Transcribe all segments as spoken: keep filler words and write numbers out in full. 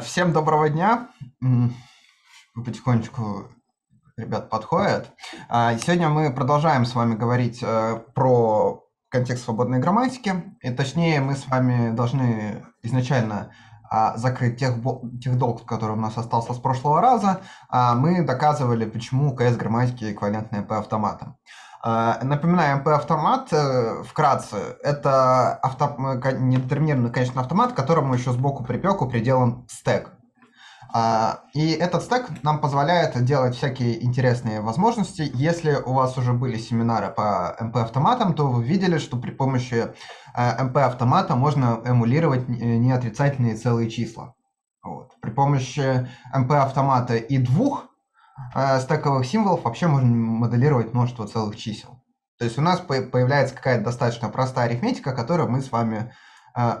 Всем доброго дня. Потихонечку ребят подходят. Сегодня мы продолжаем с вами говорить про контекст свободной грамматики. И точнее, мы с вами должны изначально закрыть тех, тех долг, который у нас остался с прошлого раза. Мы доказывали, почему ка эс-грамматики эквивалентны эм пэ-автоматам. Напоминаю, эм пэ-автомат, вкратце, это авто... недетерминированный конечный автомат, к которому еще сбоку припеку приделан стэк. И этот стэк нам позволяет делать всякие интересные возможности. Если у вас уже были семинары по эм пэ-автоматам, то вы видели, что при помощи эм пэ-автомата можно эмулировать неотрицательные целые числа. Вот. При помощи эм пэ-автомата и двух стэковых символов вообще можно моделировать множество целых чисел. То есть у нас появляется какая-то достаточно простая арифметика, которую мы с вами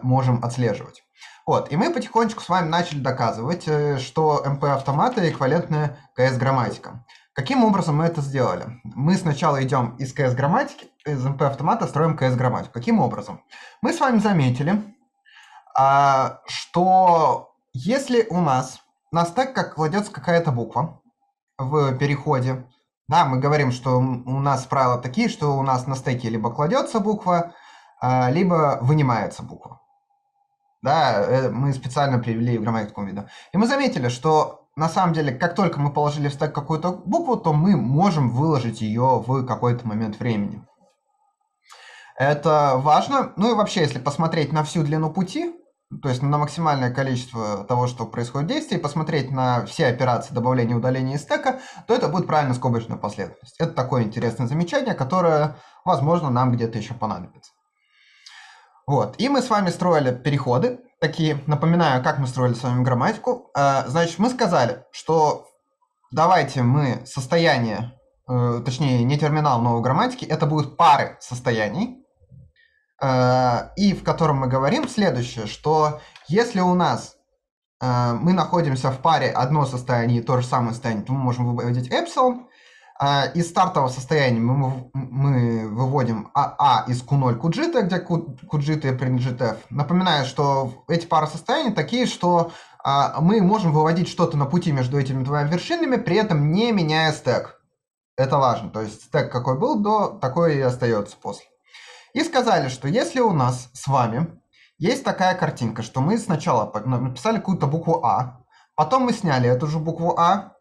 можем отслеживать. Вот. И мы потихонечку с вами начали доказывать, что эм пэ-автоматы эквивалентны ка эс-грамматикам. Каким образом мы это сделали? Мы сначала идем из ка эс-грамматики, из эм пэ-автомата строим ка эс-грамматику. Каким образом? Мы с вами заметили, что если у нас на стэк как кладется какая-то буква в переходе. Да, мы говорим, что у нас правила такие, что у нас на стэке либо кладется буква, либо вынимается буква. Да, мы специально привели в грамматику вида. И мы заметили, что на самом деле, как только мы положили в стэк какую-то букву, то мы можем выложить ее в какой-то момент времени. Это важно. Ну и вообще, если посмотреть на всю длину пути, то есть на максимальное количество того, что происходит в действии, посмотреть на все операции добавления и удаления из стэка, то это будет правильно скобочная последовательность. Это такое интересное замечание, которое, возможно, нам где-то еще понадобится. Вот. И мы с вами строили переходы такие. Напоминаю, как мы строили с вами грамматику. Значит, мы сказали, что давайте мы состояние, точнее, не терминал новой грамматики, это будут пары состояний, и в котором мы говорим следующее, что если у нас э, мы находимся в паре одно состояние и то же самое состояние, то мы можем выводить эпсилон. Э, из стартового состояния мы, мы выводим АА из ку ноль куджита, где куджита и принадлежит F. Напоминаю, что эти пары состояний такие, что э, мы можем выводить что-то на пути между этими двумя вершинами, при этом не меняя стэк. Это важно. То есть стэк какой был до, такой и остается после. И сказали, что если у нас с вами есть такая картинка, что мы сначала написали какую-то букву А, потом мы сняли эту же букву А,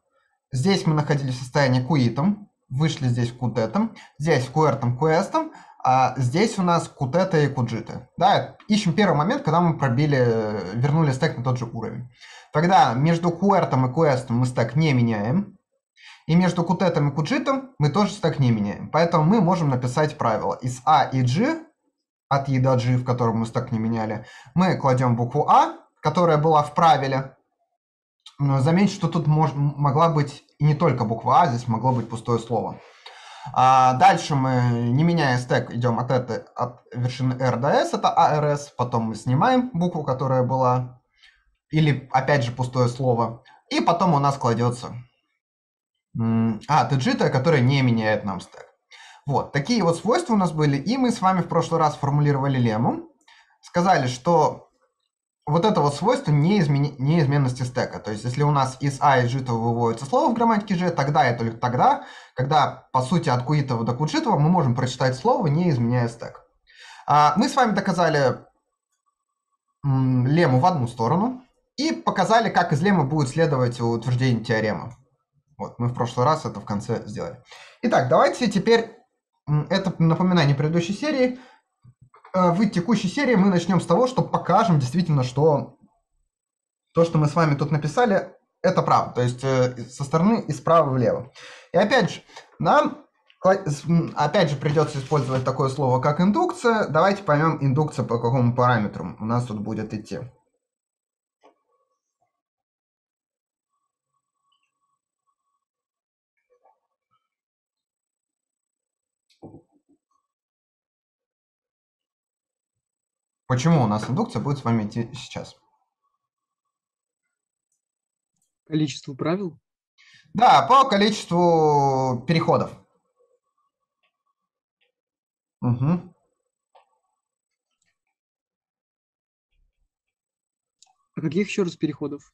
здесь мы находились в состоянии куитом, вышли здесь кутетом, здесь куэртом, куэстом, а здесь у нас кутета и куджита. Да, ищем первый момент, когда мы пробили, вернули стэк на тот же уровень. Тогда между куэртом и куэстом мы стэк не меняем. И между кутетом и куджитом мы тоже стэк не меняем. Поэтому мы можем написать правило. Из А и G, от E до G, в котором мы стэк не меняли, мы кладем букву А, которая была в правиле. Но заметьте, что тут мож, могла быть и не только буква А, здесь могло быть пустое слово. А дальше мы, не меняя стэк, идем от, этой, от вершины R до S, это а эр эс. Потом мы снимаем букву, которая была, или опять же пустое слово. И потом у нас кладется... А, теджита, которая не меняет нам стэк. Вот, такие вот свойства у нас были, и мы с вами в прошлый раз формулировали лемму. Сказали, что вот это вот свойство неизмен... неизменности стэка. То есть, если у нас из А и G выводится слово в грамматике G, тогда и только тогда, когда, по сути, от куитова до куджитова мы можем прочитать слово, не изменяя стэк. А мы с вами доказали лемму в одну сторону и показали, как из леммы будет следовать утверждение теоремы. Вот, мы в прошлый раз это в конце сделали. Итак, давайте теперь, это напоминание предыдущей серии, в текущей серии мы начнем с того, что покажем действительно, что то, что мы с вами тут написали, это правда. То есть со стороны и справа влево. И опять же, нам опять же придется использовать такое слово, как индукция. Давайте поймем индукцию по какому параметру у нас тут будет идти. Почему у нас индукция будет с вами идти сейчас? Количество правил? Да, по количеству переходов. Угу. А каких еще раз переходов?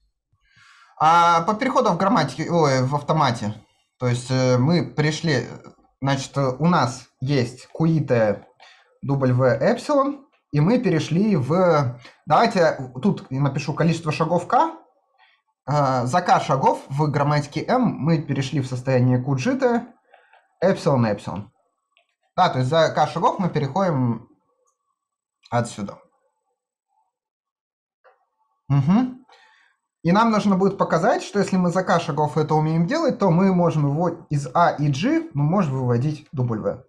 А по переходам в грамматике, ой, в автомате. То есть мы пришли, значит, у нас есть куитая W эпсилон, и мы перешли в... Давайте тут напишу количество шагов К. За К шагов в грамматике М мы перешли в состояние куджита эпсилон эпсилон. Да, то есть за К шагов мы переходим отсюда. Угу. И нам нужно будет показать, что если мы за К шагов это умеем делать, то мы можем его из А и G, мы можем выводить W.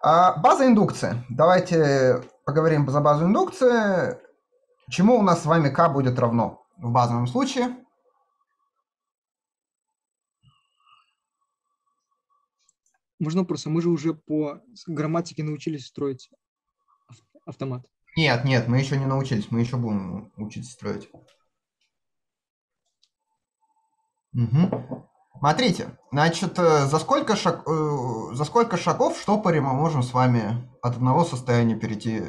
А база индукции. Давайте поговорим за базу индукции. Чему у нас с вами К будет равно в базовом случае? Можно просто, мы же уже по грамматике научились строить автомат. Нет, нет, мы еще не научились, мы еще будем учиться строить. Угу. Смотрите, значит, за сколько, шаг, э, за сколько шагов в штопоре мы можем с вами от одного состояния перейти,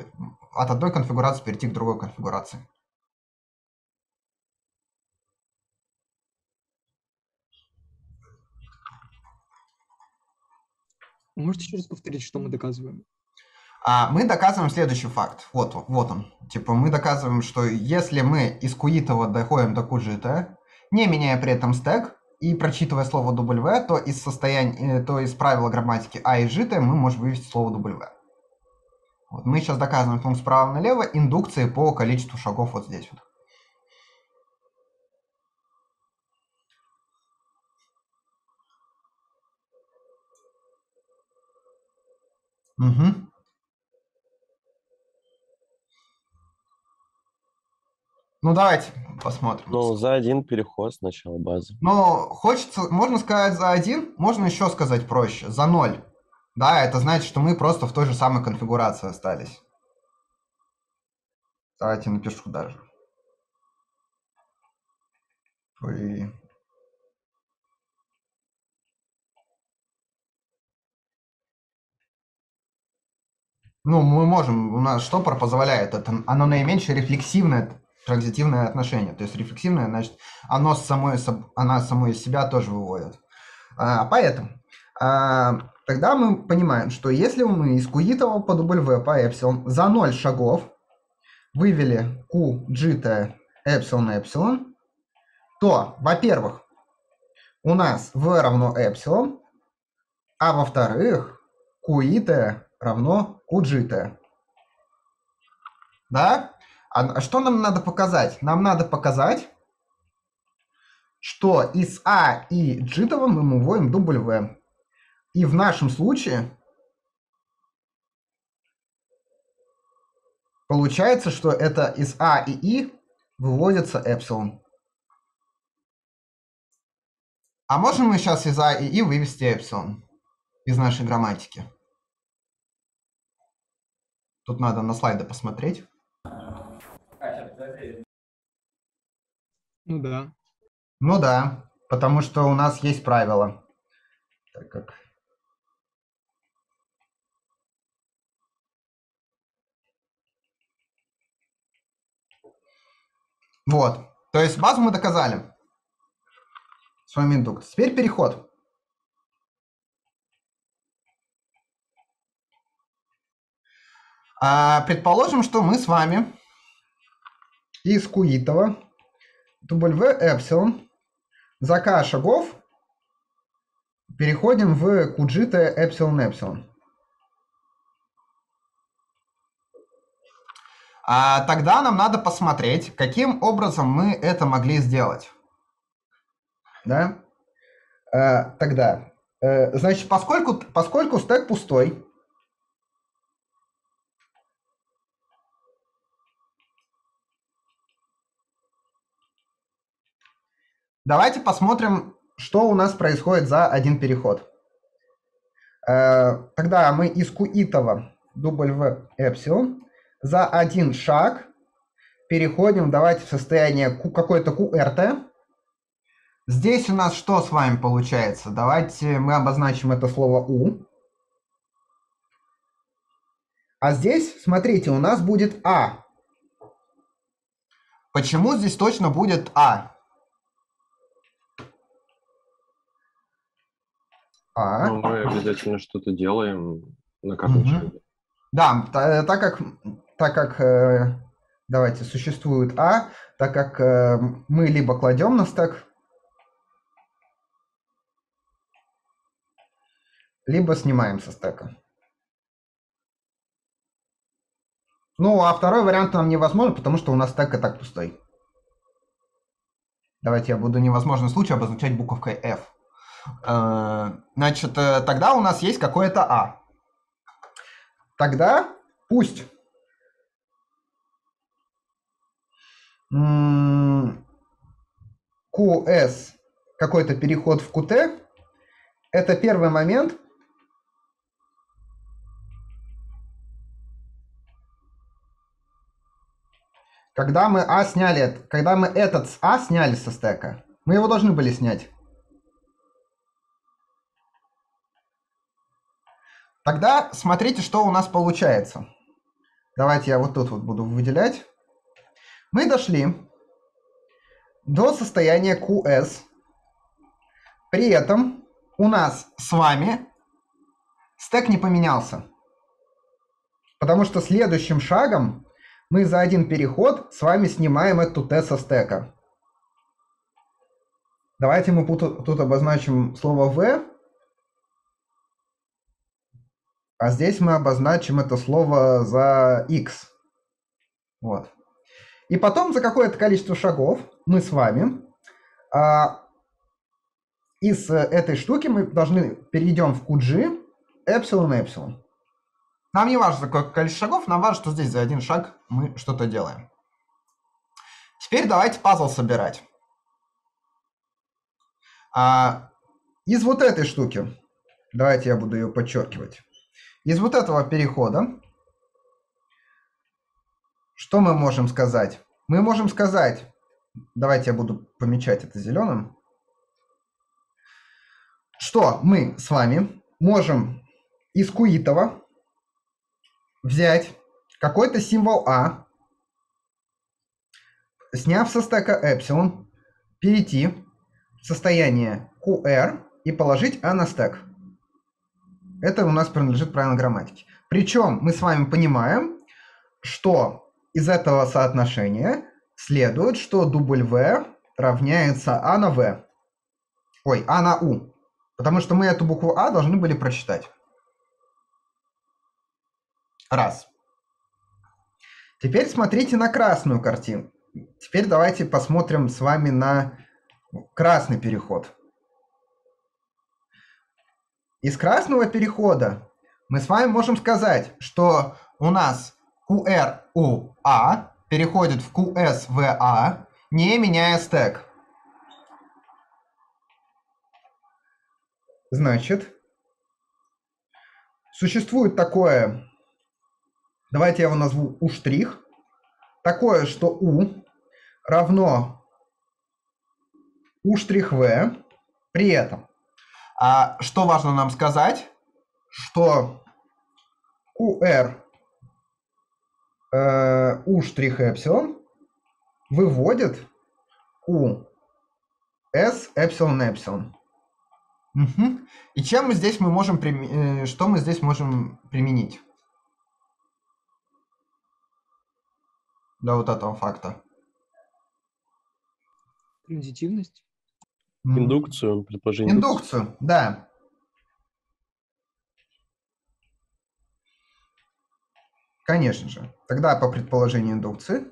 от одной конфигурации перейти к другой конфигурации? Можете еще раз повторить, что мы доказываем? А мы доказываем следующий факт. Вот, вот он. Типа мы доказываем, что если мы из куитова доходим до куджита, не меняя при этом стэк и прочитывая слово W, то из состояния, то из правила грамматики А и G мы можем вывести слово W. Вот мы сейчас доказываем потом справа налево индукции по количеству шагов вот здесь вот. Угу. Ну, давайте посмотрим. Ну, за один переход сначала базы. Ну, хочется, можно сказать за один, можно еще сказать проще, за ноль. Да, это значит, что мы просто в той же самой конфигурации остались. Давайте напишу даже. Ой. Ну, мы можем, у нас штопор позволяет, это, оно наименьшее рефлексивное транзитивное отношение. То есть рефлексивное, значит, оно самой, она само из себя тоже выводит. А, поэтому а, тогда мы понимаем, что если мы из куитова по W по эпсилон за ноль шагов вывели Q, G, эпсилон, эпсилон, то, во-первых, у нас V равно эпсилон, а во-вторых, Q равно Q G. Да? А что нам надо показать? Нам надо показать, что из А и джитова мы выводим W. И в нашем случае получается, что это из А и И выводится эпсилон. А можем мы сейчас из А и И вывести эпсилон из нашей грамматики? Тут надо на слайды посмотреть. Ну да. Ну да, потому что у нас есть правило. Так как... Вот. То есть базу мы доказали. С вами индукт. Теперь переход. А, предположим, что мы с вами из куитова W эпсилон за К шагов переходим в куджита эпсилон эпсилон. А тогда нам надо посмотреть, каким образом мы это могли сделать. Да? А, тогда, а, значит, поскольку, поскольку стэк пустой, давайте посмотрим, что у нас происходит за один переход. Тогда мы из куитова W эпсилон за один шаг переходим, давайте, в состояние какой-то Q R T. Здесь у нас что с вами получается? Давайте мы обозначим это слово U. А здесь, смотрите, у нас будет A. Почему здесь точно будет А? А. Ну, мы обязательно что-то делаем на карточке. Угу. Да, так как, так как давайте, существует А, так как мы либо кладем на стек, либо снимаем со стека. Ну, а второй вариант нам невозможен, потому что у нас стек и так пустой. Давайте я буду невозможный случай обозначать буковкой F. Значит, тогда у нас есть какое-то А. Тогда пусть кью эс, какой-то переход в кью ти, это первый момент, когда мы А сняли, когда мы этот с А сняли со стека, мы его должны были снять. Тогда смотрите, что у нас получается. Давайте я вот тут вот буду выделять. Мы дошли до состояния кью эс. При этом у нас с вами стек не поменялся. Потому что следующим шагом мы за один переход с вами снимаем эту T со стека. Давайте мы тут обозначим слово V. А здесь мы обозначим это слово за X. Вот. И потом за какое-то количество шагов мы с вами а, из этой штуки мы должны перейдем в qg эпсилон эпсилон. Нам не важно, за какое количество шагов, нам важно, что здесь за один шаг мы что-то делаем. Теперь давайте пазл собирать. А, из вот этой штуки, давайте я буду ее подчеркивать, из вот этого перехода что мы можем сказать? Мы можем сказать, давайте я буду помечать это зеленым, что мы с вами можем из куитова взять какой-то символ А, сняв со стека эпсилон, перейти в состояние кью эр и положить А на стек. Это у нас принадлежит правилам грамматики. Причем мы с вами понимаем, что из этого соотношения следует, что W равняется А на В. Ой, А на У. Потому что мы эту букву А должны были прочитать. Раз. Теперь смотрите на красную картину. Теперь давайте посмотрим с вами на красный переход. Из красного перехода мы с вами можем сказать, что у нас кью эр у а переходит в кью эс в а, не меняя стек. Значит, существует такое, давайте я его назву У', такое, что U равно У'В, при этом. А что важно нам сказать? Что кью эр э, U' ε выводит кью эс ε ε. Угу. И чем мы здесь мы можем прим... что мы здесь можем применить? Для вот этого факта. Транзитивность. Индукцию, предположение. Индукцию, да. Конечно же. Тогда по предположению индукции.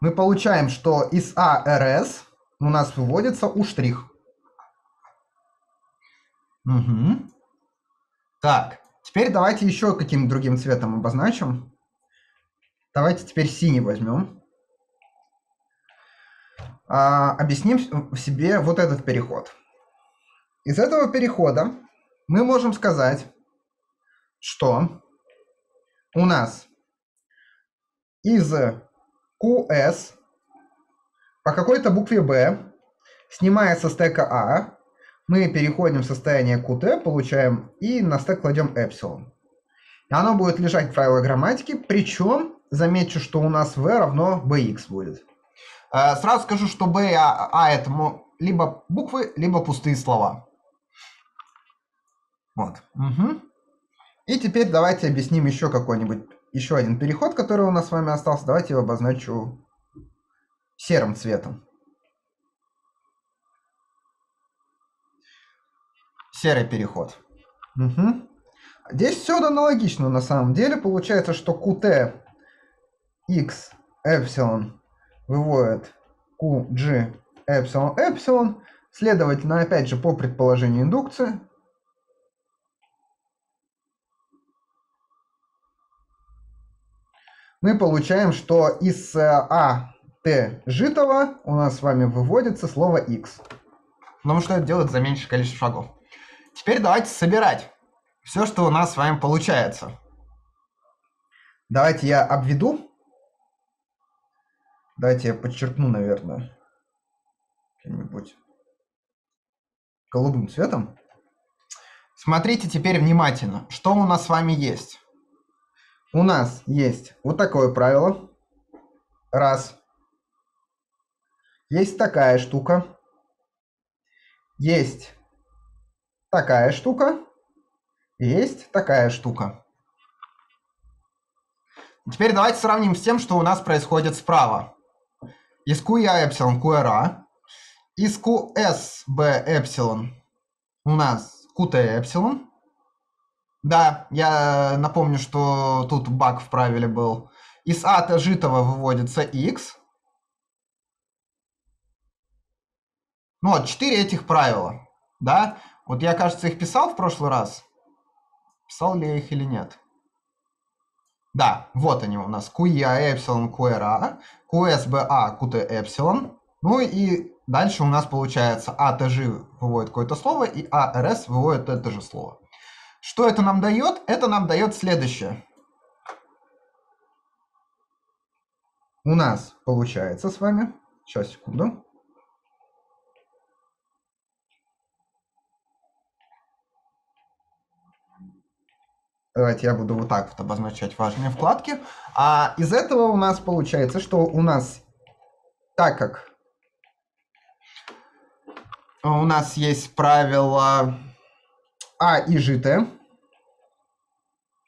Мы получаем, что из А Р С у нас выводится У'. Угу. Так. Теперь давайте еще каким-то другим цветом обозначим. Давайте теперь синий возьмем. А, объясним себе вот этот переход. Из этого перехода мы можем сказать, что у нас из кью эс по какой-то букве B, снимая со стека А, мы переходим в состояние qt, получаем и на стек кладем эпсилон. Оно будет лежать в файле грамматики, причем замечу, что у нас v равно bx будет. Сразу скажу, что b и a, a это либо буквы, либо пустые слова. Вот. Угу. И теперь давайте объясним еще какой-нибудь, еще один переход, который у нас с вами остался. Давайте его обозначу серым цветом. Серый переход. Угу. Здесь все аналогично на самом деле. Получается, что qt x эпсилон выводит qg эпсилон эпсилон. Следовательно, опять же, по предположению индукции, мы получаем, что из а т житого у нас с вами выводится слово x. Потому что это делается за меньшее количество шагов. Теперь давайте собирать все, что у нас с вами получается. Давайте я обведу. Давайте я подчеркну, наверное, каким-нибудь голубым цветом. Смотрите теперь внимательно, что у нас с вами есть. У нас есть вот такое правило. Раз. Есть такая штука. Есть такая штука. Есть такая штука. Теперь давайте сравним с тем, что у нас происходит справа. Из qa эпсилон qra. Из qsb эпсилон у нас qt эпсилон. Да, я напомню, что тут баг в правиле был. Из ат житого выводится x. Ну вот, четыре этих правила. Да? Вот я, кажется, их писал в прошлый раз. Писал ли я их или нет? Да, вот они у нас. QEA, эпсилон, QRA, QSBA, QT, эпсилон. Ну и дальше у нас получается эй ти джи выводит какое-то слово, и эй ар эс выводит это же слово. Что это нам дает? Это нам дает следующее. У нас получается с вами... Сейчас, секунду. Давайте я буду вот так вот обозначать важные вкладки. А из этого у нас получается, что у нас, так как у нас есть правило а и житое,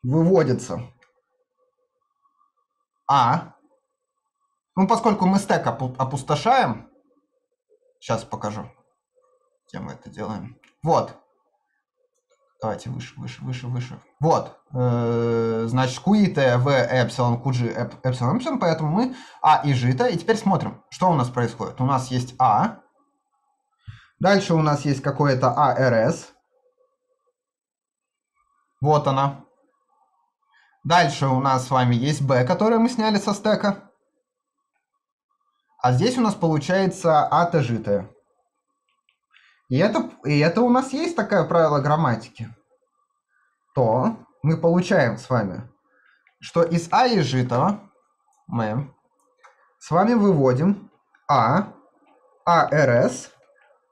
выводится а. Ну, поскольку мы стэк опустошаем, сейчас покажу, где мы это делаем. Вот. Давайте выше, выше, выше, выше. Вот. Значит, QT, V, эпсилон, QG, эпсилон, эпсилон. Поэтому мы А и жито. И теперь смотрим, что у нас происходит. У нас есть А. Дальше у нас есть какое-то эй ар эс. Вот она. Дальше у нас с вами есть B, которое мы сняли со стека. А здесь у нас получается эй ти житое. И это, и это у нас есть такое правило грамматики, то мы получаем с вами, что из а и житого мы с вами выводим а, арс,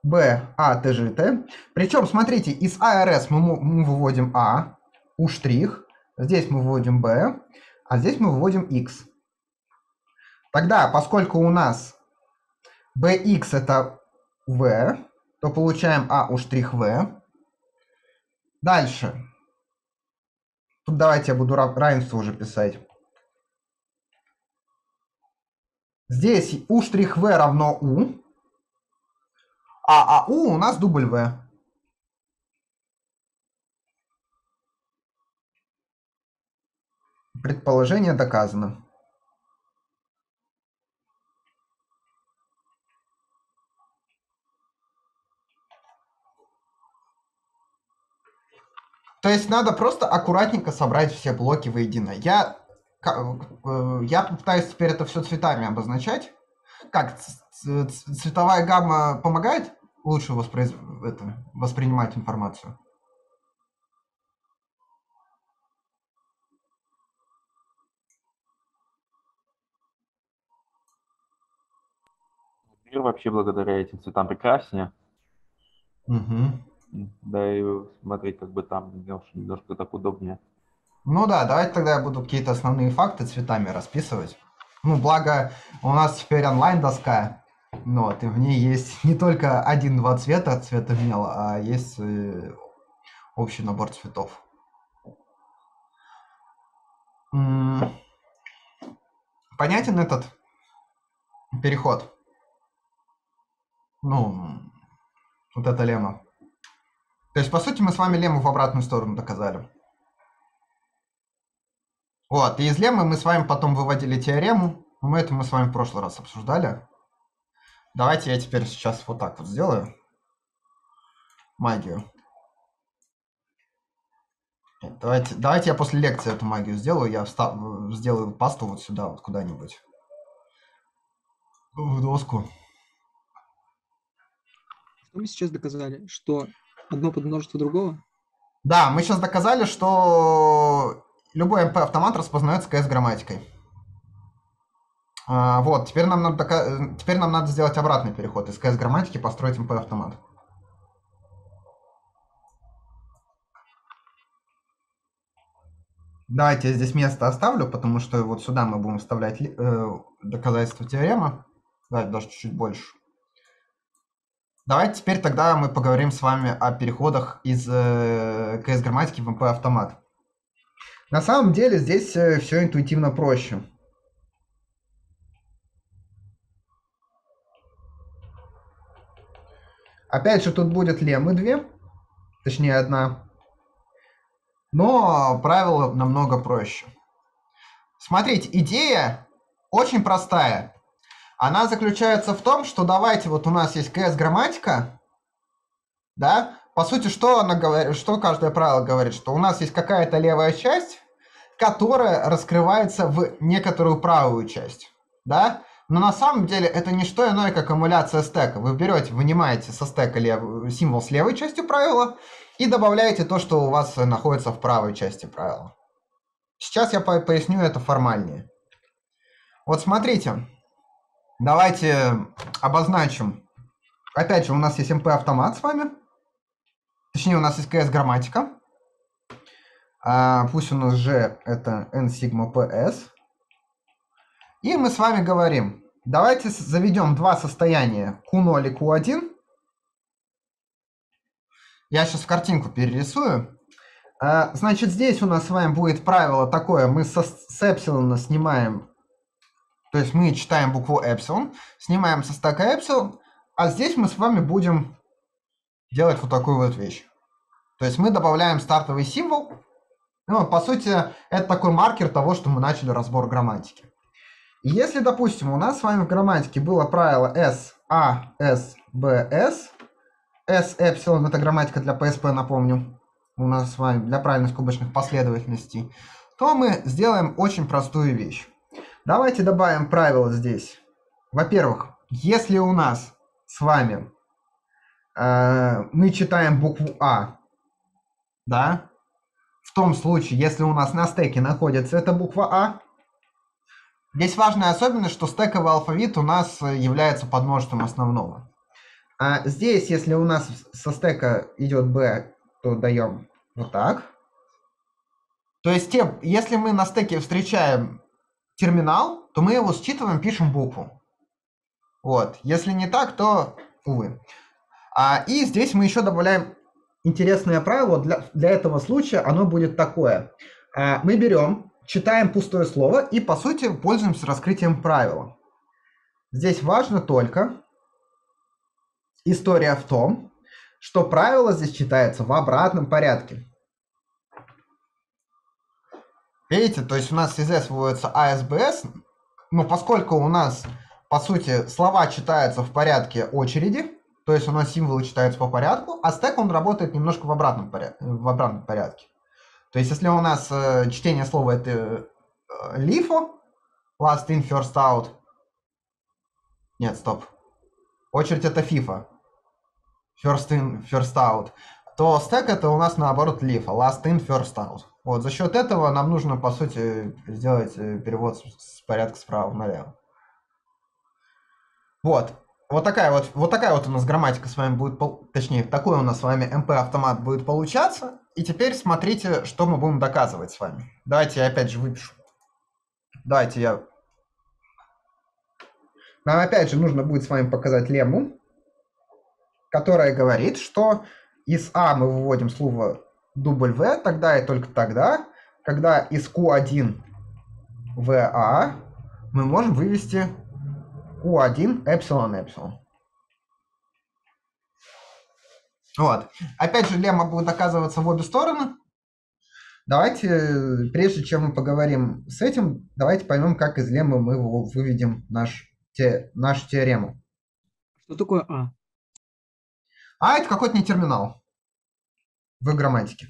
б, ат житое. Причем, смотрите, из арс мы, мы выводим а, у штрих, здесь мы выводим б, а здесь мы выводим x. Тогда, поскольку у нас bx это v, то получаем А у штрих В. Дальше. Тут давайте я буду равенство уже писать. Здесь У штрих В равно У. А АУ у нас дубль В. Предположение доказано. То есть надо просто аккуратненько собрать все блоки воедино. Я, я пытаюсь теперь это все цветами обозначать. Как цветовая гамма помогает лучше воспроиз... это, воспринимать информацию? Мир вообще благодаря этим цветам прекраснее. Угу. Да, и смотреть как бы там немножко, немножко так удобнее. Ну да, давайте тогда я буду какие-то основные факты цветами расписывать. Ну, благо у нас теперь онлайн-доска, вот, и в ней есть не только один-два цвета, цвета мел, а есть общий набор цветов. Понятен этот переход? Ну, вот это лемма. То есть, по сути, мы с вами лемму в обратную сторону доказали. Вот, и из леммы мы с вами потом выводили теорему. Мы это мы с вами в прошлый раз обсуждали. Давайте я теперь сейчас вот так вот сделаю. Магию. Давайте, давайте я после лекции эту магию сделаю. Я встав, сделаю пасту вот сюда, вот куда-нибудь. В доску. Что мы сейчас доказали? Что одно подмножество другого? Да, мы сейчас доказали, что любой эм пэ-автомат распознается ка эс-грамматикой. А, вот, теперь нам, надо доказ... теперь нам надо сделать обратный переход. Из ка эс-грамматики построить эм пэ-автомат. Давайте я здесь место оставлю, потому что вот сюда мы будем вставлять э, доказательство теоремы. Давайте даже чуть-чуть больше. Давайте теперь тогда мы поговорим с вами о переходах из э, ка эс-грамматики в эм пэ-автомат. На самом деле здесь э, все интуитивно проще. Опять же, тут будет леммы две, точнее одна. Но правило намного проще. Смотрите, идея очень простая. Она заключается в том, что давайте вот у нас есть ка эс-грамматика. Да? По сути, что она говорит, что каждое правило говорит? Что у нас есть какая-то левая часть, которая раскрывается в некоторую правую часть. Да? Но на самом деле это не что иное, как эмуляция стека. Вы берете, вынимаете со стека лев... символ с левой частью правила и добавляете то, что у вас находится в правой части правила. Сейчас я поясню это формальнее. Вот смотрите. Давайте обозначим. Опять же, у нас есть эм пэ-автомат с вами. Точнее, у нас есть ка эс-грамматика. А пусть у нас же это эн сигма пэ эс. И мы с вами говорим, давайте заведем два состояния ку ноль и ку один. Я сейчас в картинку перерисую. Значит, здесь у нас с вами будет правило такое. Мы со, с эпсилона снимаем, то есть мы читаем букву эпсилон, снимаем со стека эпсилон, а здесь мы с вами будем делать вот такую вот вещь. То есть мы добавляем стартовый символ. Ну, по сути, это такой маркер того, что мы начали разбор грамматики. Если, допустим, у нас с вами в грамматике было правило S, A, S, B, S, S, эпсилон, это грамматика для пэ эс пэ, напомню, у нас с вами для правильных скобочных последовательностей, то мы сделаем очень простую вещь. Давайте добавим правило здесь. Во-первых, если у нас с вами э, мы читаем букву А, да, в том случае, если у нас на стеке находится эта буква А, здесь важная особенность, что стековый алфавит у нас является подмножеством основного. А здесь, если у нас со стека идет B, то даем вот так. То есть, те, если мы на стеке встречаем терминал, то мы его считываем, пишем букву. Вот. Если не так, то увы. А, и здесь мы еще добавляем интересное правило. Для, для этого случая оно будет такое. А, мы берем... Читаем пустое слово и, по сути, пользуемся раскрытием правила. Здесь важно только, история в том, что правило здесь читается в обратном порядке. Видите, то есть у нас здесь выводится а эс бэ эс, но поскольку у нас, по сути, слова читаются в порядке очереди, то есть у нас символы читаются по порядку, а стек он работает немножко в обратном порядке. В обратном порядке. То есть, если у нас э, чтение слова это э, лифо, last in, first out. Нет, стоп. Очередь это фифа. First in, first out. То стэк это у нас наоборот лифа, last in, first out. Вот, за счет этого нам нужно, по сути, сделать перевод с порядка справа налево. Вот. Вот такая вот, вот такая вот у нас грамматика с вами будет, точнее, такой у нас с вами эм пэ-автомат будет получаться. И теперь смотрите, что мы будем доказывать с вами. Давайте я опять же выпишу. Давайте я... Нам опять же нужно будет с вами показать лемму, которая говорит, что из А мы выводим слово W тогда и только тогда, когда из ку один в А мы можем вывести... ку один эпсилон эпсилон. Вот. Опять же, лемма будет доказываться в обе стороны. Давайте, прежде чем мы поговорим с этим, давайте поймем, как из леммы мы выведем наш, те, нашу теорему. Что такое А? А это какой-то не терминал в грамматике.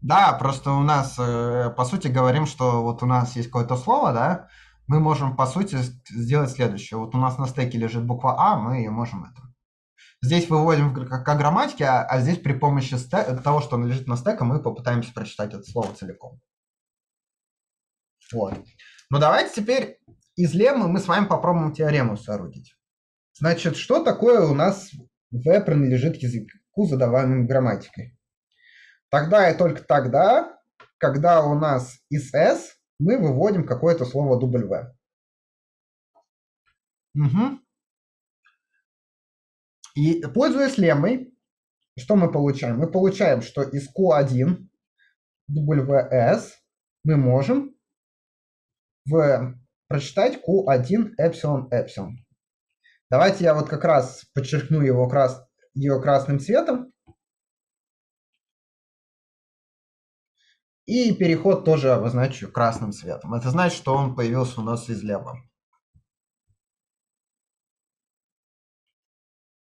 Да, просто у нас, по сути, говорим, что вот у нас есть какое-то слово, да, мы можем, по сути, сделать следующее. Вот у нас на стеке лежит буква А, мы ее можем это. Здесь выводим к грамматике, а здесь при помощи того, что лежит на стеке, мы попытаемся прочитать это слово целиком. Вот. Ну, давайте теперь из леммы мы с вами попробуем теорему соорудить. Значит, что такое у нас В принадлежит языку, задаваемым грамматикой? Тогда и только тогда, когда у нас из S мы выводим какое-то слово W. Угу. И пользуясь леммой, что мы получаем? Мы получаем, что из ку один дабл ю эс мы можем в... прочитать ку один эпсилон эпсилон. Давайте я вот как раз подчеркну его, крас... его красным цветом. И переход тоже обозначу красным цветом. Это значит, что он появился у нас из леммы.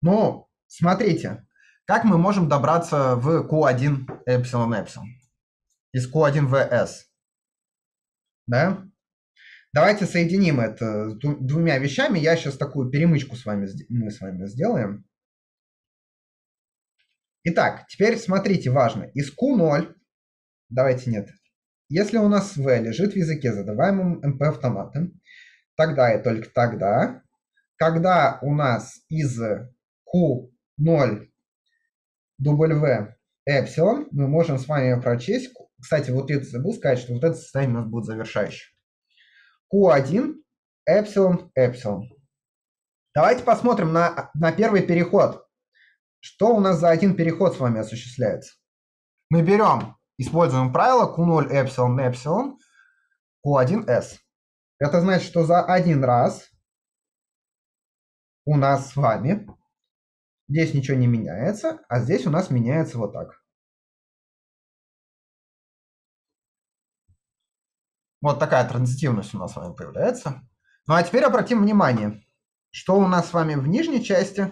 Ну, смотрите, как мы можем добраться в ку один эпсилон эпсилон из ку один vs. Да? Давайте соединим это с двумя вещами. Я сейчас такую перемычку с вами, мы с вами сделаем. Итак, теперь смотрите, важно. Из ку ноль... Давайте нет. Если у нас v лежит в языке, задаваемом эм пэ-автоматом, тогда и только тогда, когда у нас из ку ноль w эпсилон, мы можем с вами прочесть. Кстати, вот я забыл сказать, что вот это состояние у нас будет завершающее. ку один эпсилон эпсилон. Давайте посмотрим на, на первый переход. Что у нас за один переход с вами осуществляется? Мы берем... Используем правило ку ноль эпсилон эпсилон ку один s. Это значит, что за один раз у нас с вами здесь ничего не меняется, а здесь у нас меняется вот так. Вот такая транзитивность у нас с вами появляется. Ну а теперь обратим внимание, что у нас с вами в нижней части.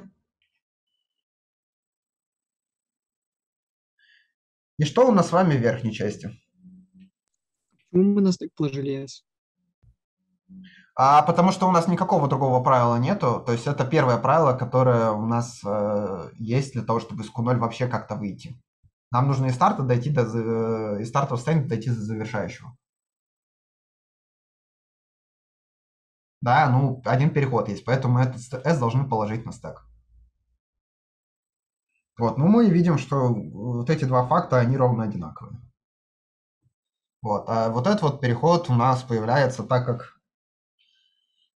И что у нас с вами в верхней части? Почему мы на стык положили S? А потому что у нас никакого другого правила нету. То есть это первое правило, которое у нас э, есть для того, чтобы из ку ноль вообще как-то выйти. Нам нужно из старта дойти до э, из стартового состояния дойти до завершающего. Да, ну один переход есть, поэтому мы этот S должны положить на стек. Вот, ну мы видим, что вот эти два факта, они ровно одинаковые. Вот, а вот этот вот переход у нас появляется так как...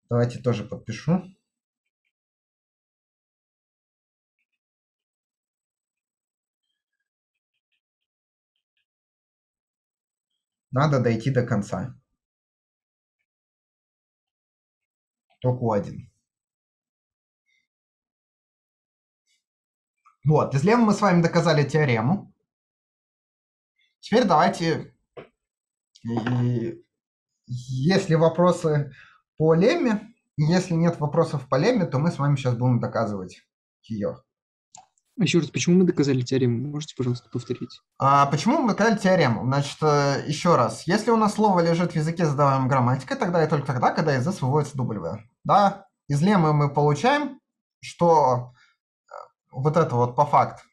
Давайте тоже подпишу. Надо дойти до конца. Только один. Вот, из леммы мы с вами доказали теорему. Теперь давайте, если вопросы по лемме, если нет вопросов по лемме, то мы с вами сейчас будем доказывать ее. Еще раз, почему мы доказали теорему? Можете, пожалуйста, повторить? А почему мы доказали теорему? Значит, еще раз. Если у нас слово лежит в языке, задаваемой грамматикой, тогда и только тогда, когда из S выводится W. Да, из леммы мы получаем, что... Вот это вот по факту.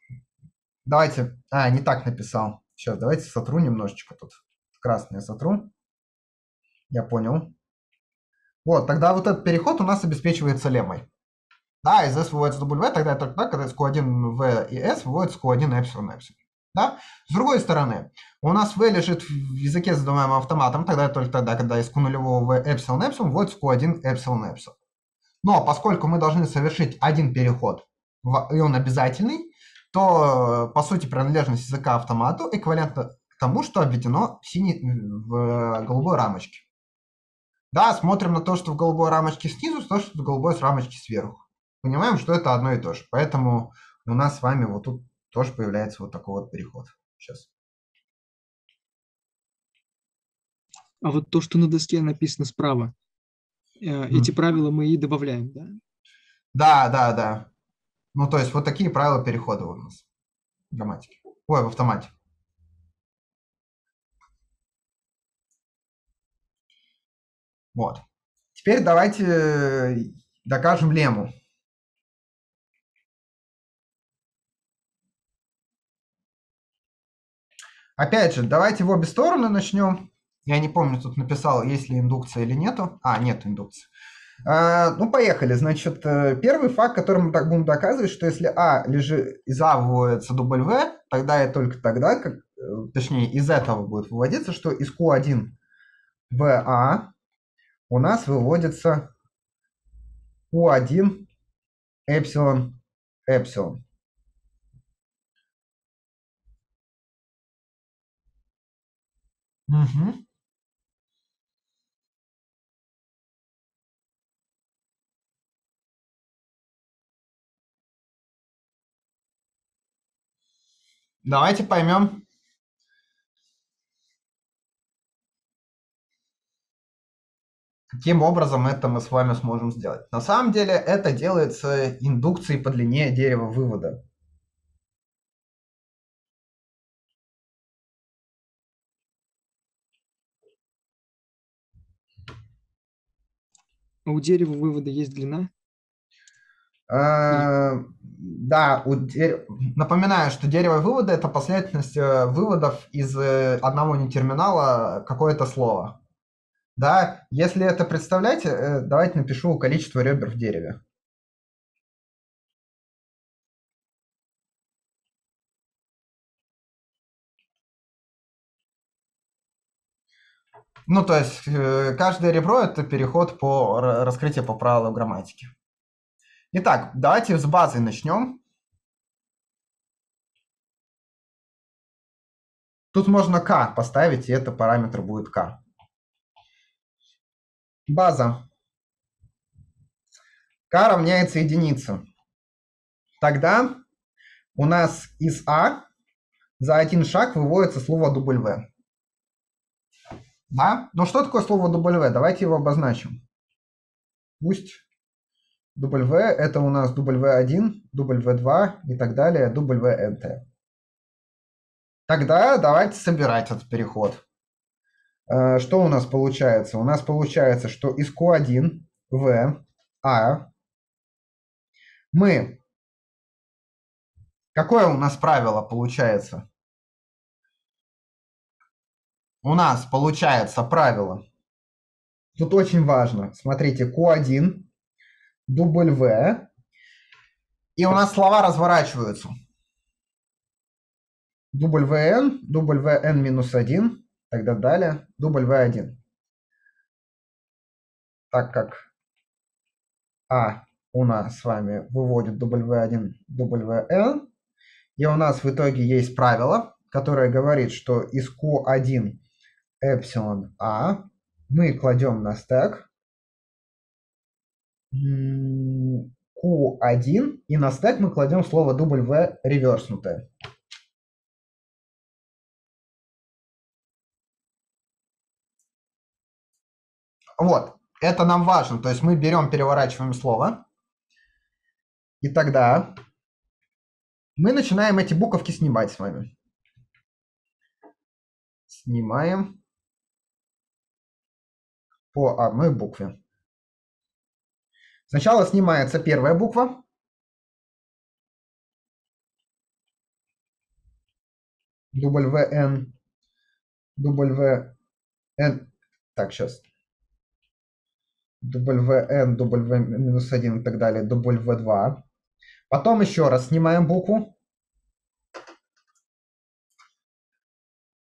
Давайте... А, не так написал. Сейчас давайте сотру немножечко тут. Красное сотру. Я понял. Вот, тогда вот этот переход у нас обеспечивается леммой. Да, из S выводится W, тогда только так, когда из ку один вэ и S выводится ку один эпсилон эпсилон. Да? С другой стороны, у нас V лежит в языке, задаваемом автоматом, тогда только тогда, когда из ку нуль V эпсилон эпсилон выводится ку один эпсилон эпсилон. Но поскольку мы должны совершить один переход, и он обязательный, то, по сути, принадлежность языка автомату эквивалентна тому, что обведено в, синей, в голубой рамочке. Да, смотрим на то, что в голубой рамочке снизу, то, что в голубой рамочке сверху. Понимаем, что это одно и то же. Поэтому у нас с вами вот тут тоже появляется вот такой вот переход. Сейчас. А вот то, что на доске написано справа, эти mm. правила мы и добавляем, да? Да, да, да. Ну, то есть вот такие правила перехода у нас в грамматике. Ой, в автомате. Вот. Теперь давайте докажем лемму. Опять же, давайте в обе стороны начнем. Я не помню, тут написал, есть ли индукция или нету. А, нет индукции. А, ну, поехали. Значит, первый факт, который мы так будем доказывать, что если А лежит из А выводится W, тогда и только тогда, как, точнее, из этого будет выводиться, что из ку один в А у нас выводится ку один эпсилон эпсилон. Угу. Давайте поймем. Каким образом это мы с вами сможем сделать? На самом деле это делается индукцией по длине дерева вывода. У дерева вывода есть длина? А, и... Да, у дер... напоминаю, что дерево вывода – это последовательность выводов из одного нетерминала какое-то слово. Да, если это представляете, давайте напишу количество ребер в дереве. Ну, то есть, каждое ребро – это переход по раскрытию по правилу грамматики. Итак, давайте с базы начнем. Тут можно k поставить, и это параметр будет k. База. K равняется единице. Тогда у нас из A за один шаг выводится слово W. Да? Но что такое слово W? Давайте его обозначим. Пусть W это у нас дабл ю один, дабл ю два и так далее, дабл ю эн тэ. Тогда давайте собирать этот переход. Что у нас получается? У нас получается, что из ку один в А мы... Какое у нас правило получается? У нас получается правило. Тут очень важно. Смотрите, ку один, W. И у нас слова разворачиваются. дабл ю эн, дабл ю эн минус один, тогда далее, дабл ю один. Так как А у нас с вами выводит дабл ю один, дабл ю эн. И у нас в итоге есть правило, которое говорит, что из ку один эпсилон А мы кладем на стэк ку один и на стэк мы кладем слово W реверснутое. Вот, это нам важно. То есть мы берем, переворачиваем слово. И тогда мы начинаем эти буковки снимать с вами. Снимаем. По одной букве. Сначала снимается первая буква. дабл ю эн. дабл ю эн. Так, сейчас. дубль вэ эн, дубль вэ минус один и так далее, дубль вэ два. Потом еще раз снимаем букву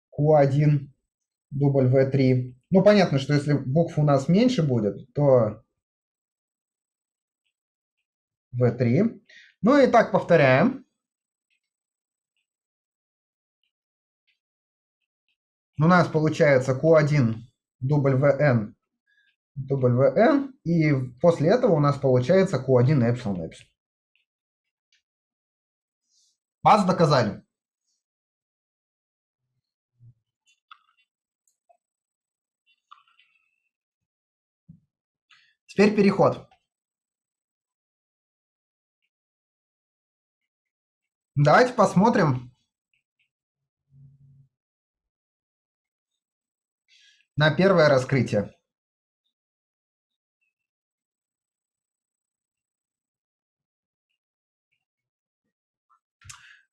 ку один, дубль вэ три. Ну, понятно, что если букв у нас меньше будет, то вэ три. Ну и так повторяем. У нас получается ку один, дубль вэ эн, дубль вэ эн. И после этого у нас получается ку один, эпсилон, эпсилон. Базу доказали. Теперь переход. Давайте посмотрим на первое раскрытие.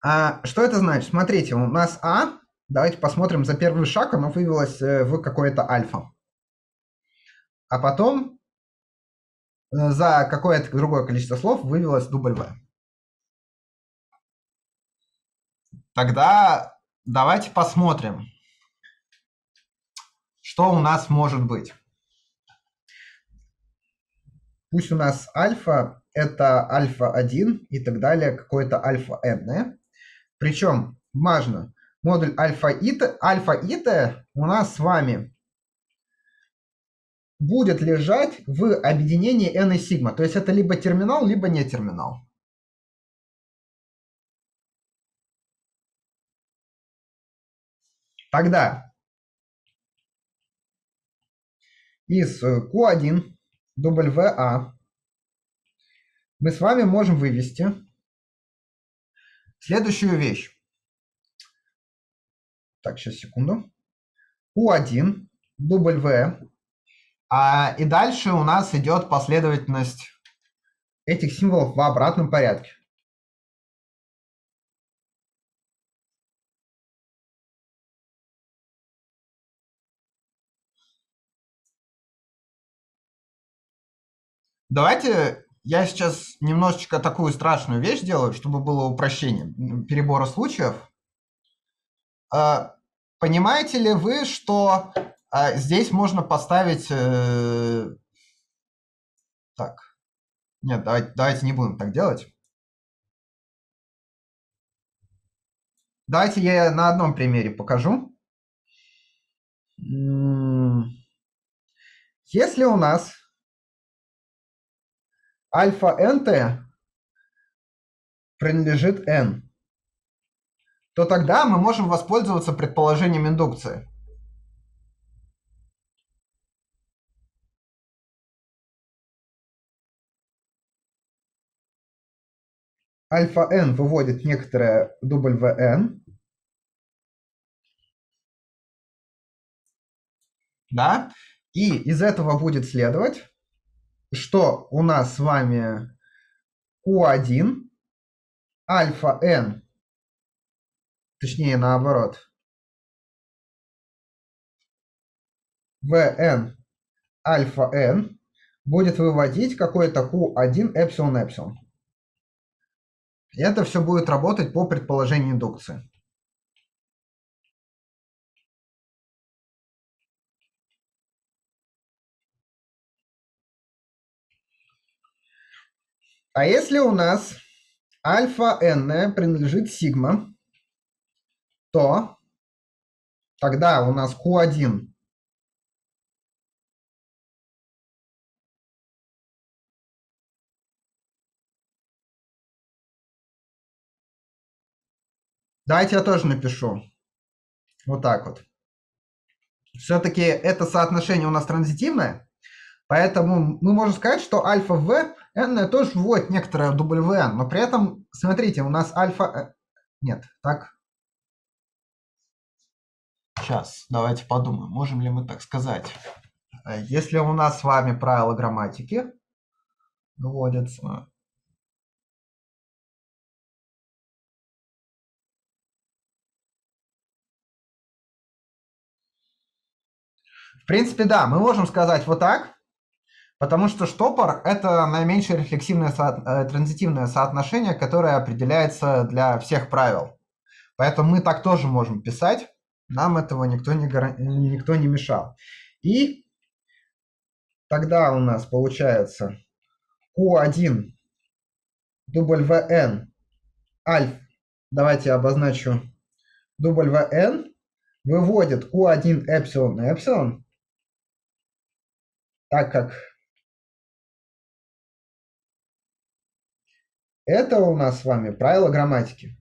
А что это значит? Смотрите, у нас А. Давайте посмотрим за первый шаг. Оно вывелось в какое-то альфа. А потом за какое-то другое количество слов вывелось дубль В. Тогда давайте посмотрим, что у нас может быть. Пусть у нас альфа это альфа один и так далее, какое-то альфа эн. Причем, важно, модуль альфа и альфа и у нас с вами будет лежать в объединении n и сигма. То есть это либо терминал, либо не терминал. Тогда из ку один дубль вэ а мы с вами можем вывести следующую вещь. Так, сейчас, секунду. ку один дубль вэ. А, и дальше у нас идет последовательность этих символов в обратном порядке. Давайте я сейчас немножечко такую страшную вещь делаю, чтобы было упрощение перебора случаев. Понимаете ли вы, что... А здесь можно поставить... Э, так. Нет, давайте, давайте не будем так делать. Давайте я на одном примере покажу. Если у нас альфа эн тэ принадлежит n, то тогда мы можем воспользоваться предположением индукции. Альфа n выводит некоторое дубль вэ эн. Да? И из этого будет следовать, что у нас с вами ку один альфа n, точнее наоборот, вэ эн альфа n будет выводить какой-то ку один эпсилон эпсилон. Это все будет работать по предположению индукции. А если у нас альфа n принадлежит сигма, то тогда у нас ку один давайте я тоже напишу. Вот так вот. Все-таки это соотношение у нас транзитивное, поэтому мы можем сказать, что альфа в n тоже вводит некоторое дубль вэ эн, но при этом, смотрите, у нас альфа... Нет, так. Сейчас, давайте подумаем, можем ли мы так сказать. Если у нас с вами правила грамматики вводятся... В принципе, да, мы можем сказать вот так, Потому что штопор – это наименьшее рефлексивное со... транзитивное соотношение, которое определяется для всех правил. Поэтому мы так тоже можем писать. Нам этого никто не, гар... никто не мешал. И тогда у нас получается Q один дубль вэ эн альф. Давайте я обозначу дубль вэ эн. Выводит Q один эпсилон на эпсилон. Так как это у нас с вами правило грамматики.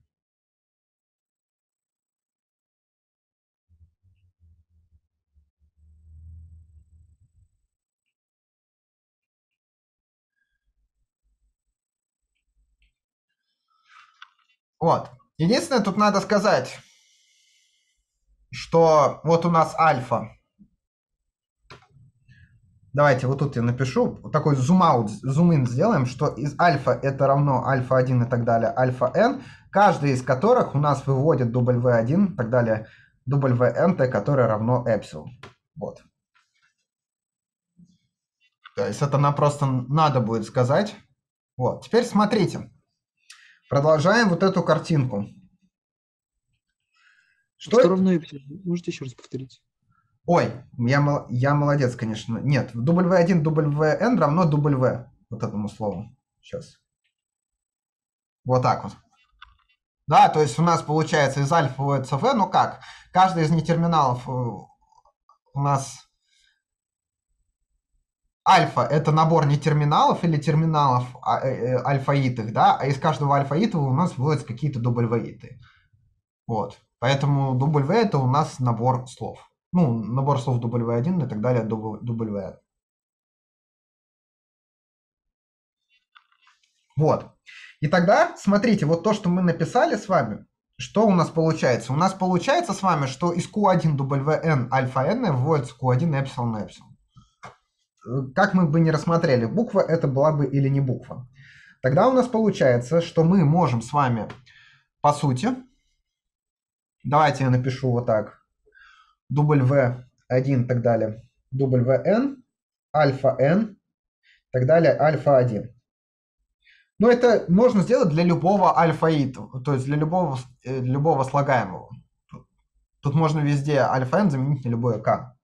Вот. Единственное, тут надо сказать, что вот у нас альфа. Давайте вот тут я напишу, вот такой зум-аут, зум-ин сделаем, что из альфа это равно альфа один и так далее, альфа эн, каждый из которых у нас выводит дубль вэ один и так далее, дубль вэ эн тэ, которое равно эпсилон. Вот. То есть это нам просто надо будет сказать. Вот. Теперь смотрите. Продолжаем вот эту картинку. Что, что равно эпсилон? Можете еще раз повторить? Ой, я, я молодец, конечно. Нет, дубль вэ один, дубль вэ эн равно W. Вот этому слову. Сейчас. Вот так вот. Да, то есть у нас получается из альфа выводится В, ну как? Каждый из нетерминалов у нас... Альфа – это набор нетерминалов или терминалов альфаитых, да, а из каждого альфаитого у нас выводятся какие-то W-иты. Вот. Поэтому W – это у нас набор слов. Ну, набор слов W один и так далее, W. Вот. И тогда, смотрите, вот то, что мы написали с вами, что у нас получается? У нас получается с вами, что из Q один W N альфа N вводится Q один эпсилон на эпсилон. Как мы бы не рассмотрели, буква это была бы или не буква. Тогда у нас получается, что мы можем с вами, по сути, давайте я напишу вот так, W один и так далее, W N, альфа N и так далее, альфа один. Но это можно сделать для любого альфаита, то есть для любого, любого слагаемого. Тут можно везде альфа N заменить на любое K.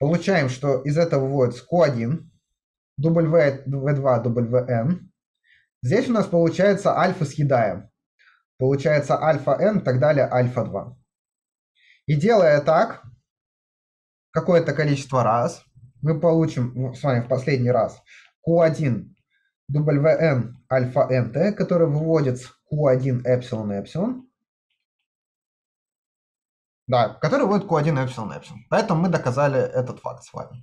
Получаем, что из этого выводится Q один, W два, W N. Здесь у нас получается альфа съедаем. Получается альфа N и так далее, альфа два. И делая так, какое-то количество раз, мы получим с вами в последний раз Q один, W N, альфа N T, который выводит Q один, эпсилон, эпсилон. Да, который вводит Q один, эпсилон, эпсилон. Поэтому мы доказали этот факт с вами.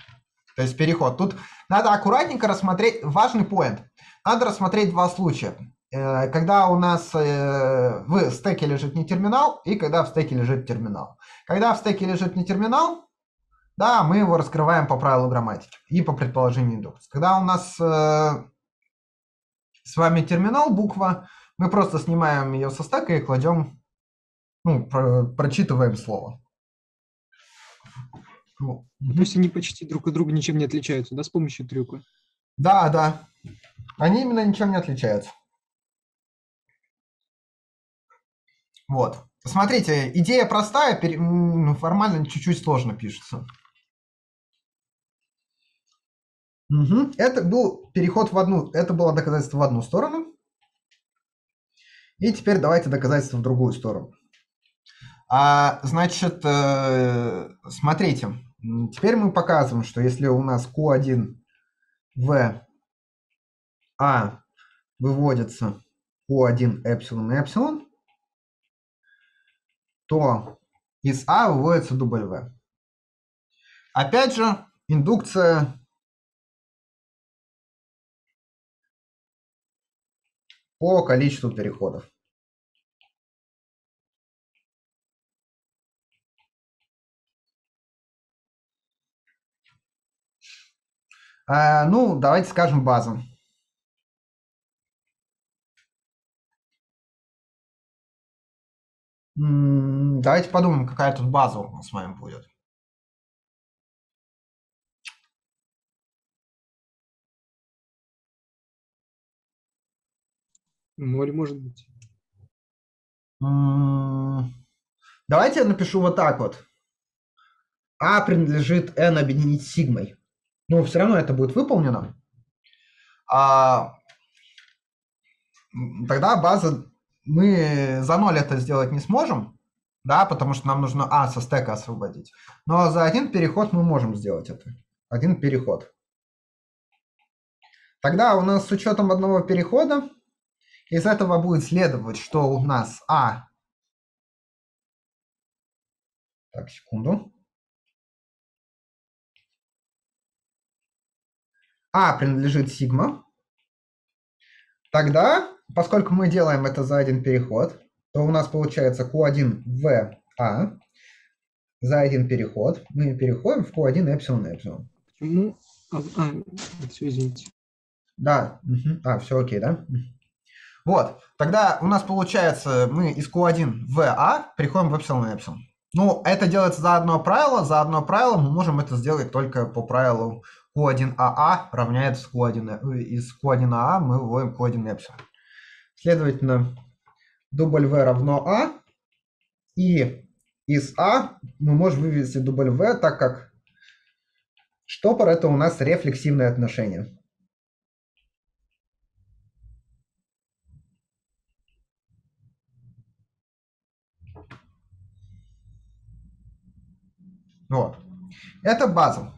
То есть переход. Тут надо аккуратненько рассмотреть, важный поинт. Надо рассмотреть два случая. Когда у нас в стеке лежит не терминал и когда в стеке лежит терминал. Когда в стеке лежит не терминал, да, мы его раскрываем по правилу грамматики и по предположению индукции. Когда у нас с вами терминал, буква, мы просто снимаем ее со стека и кладем... Ну, про, прочитываем слово. То есть они почти друг от друга ничем не отличаются, да, с помощью трюка? Да, да. Они именно ничем не отличаются. Вот. Смотрите, идея простая, пере... формально чуть-чуть сложно пишется. Угу. Это был переход в одну, это было доказательство в одну сторону. И теперь давайте доказательство в другую сторону. А, значит, смотрите, теперь мы показываем, что если у нас Q один в А выводится Q один эпсилон эпсилон, то из А выводится W. Опять же, индукция по количеству переходов. Ну, давайте скажем базу. Давайте подумаем, какая тут база у нас с вами будет. ноль, может быть. Давайте я напишу вот так вот. А принадлежит n объединить с сигмой. Но все равно это будет выполнено. А тогда база... Мы за ноль это сделать не сможем, да, потому что нам нужно А со стека освободить. Но за один переход мы можем сделать это. Один переход. Тогда у нас с учетом одного перехода из этого будет следовать, что у нас А... Так, секунду. А принадлежит сигма. Тогда, поскольку мы делаем это за один переход, то у нас получается ку один вэ а за один переход. Мы переходим в ку один эпсилон эпсилон. Почему? А, а, все, извините. Да. Угу. А, все окей, да? Вот. Тогда у нас получается, мы из ку один вэ а переходим в эпсилон эпсилон. Ну, это делается за одно правило. За одно правило мы можем это сделать только по правилу ку один а а равняется ку один, из ку один а а мы выводим ку один эпсилон. Следовательно, W равно А, и из А мы можем вывести W, так как штопор — это у нас рефлексивное отношение. Вот. Это база.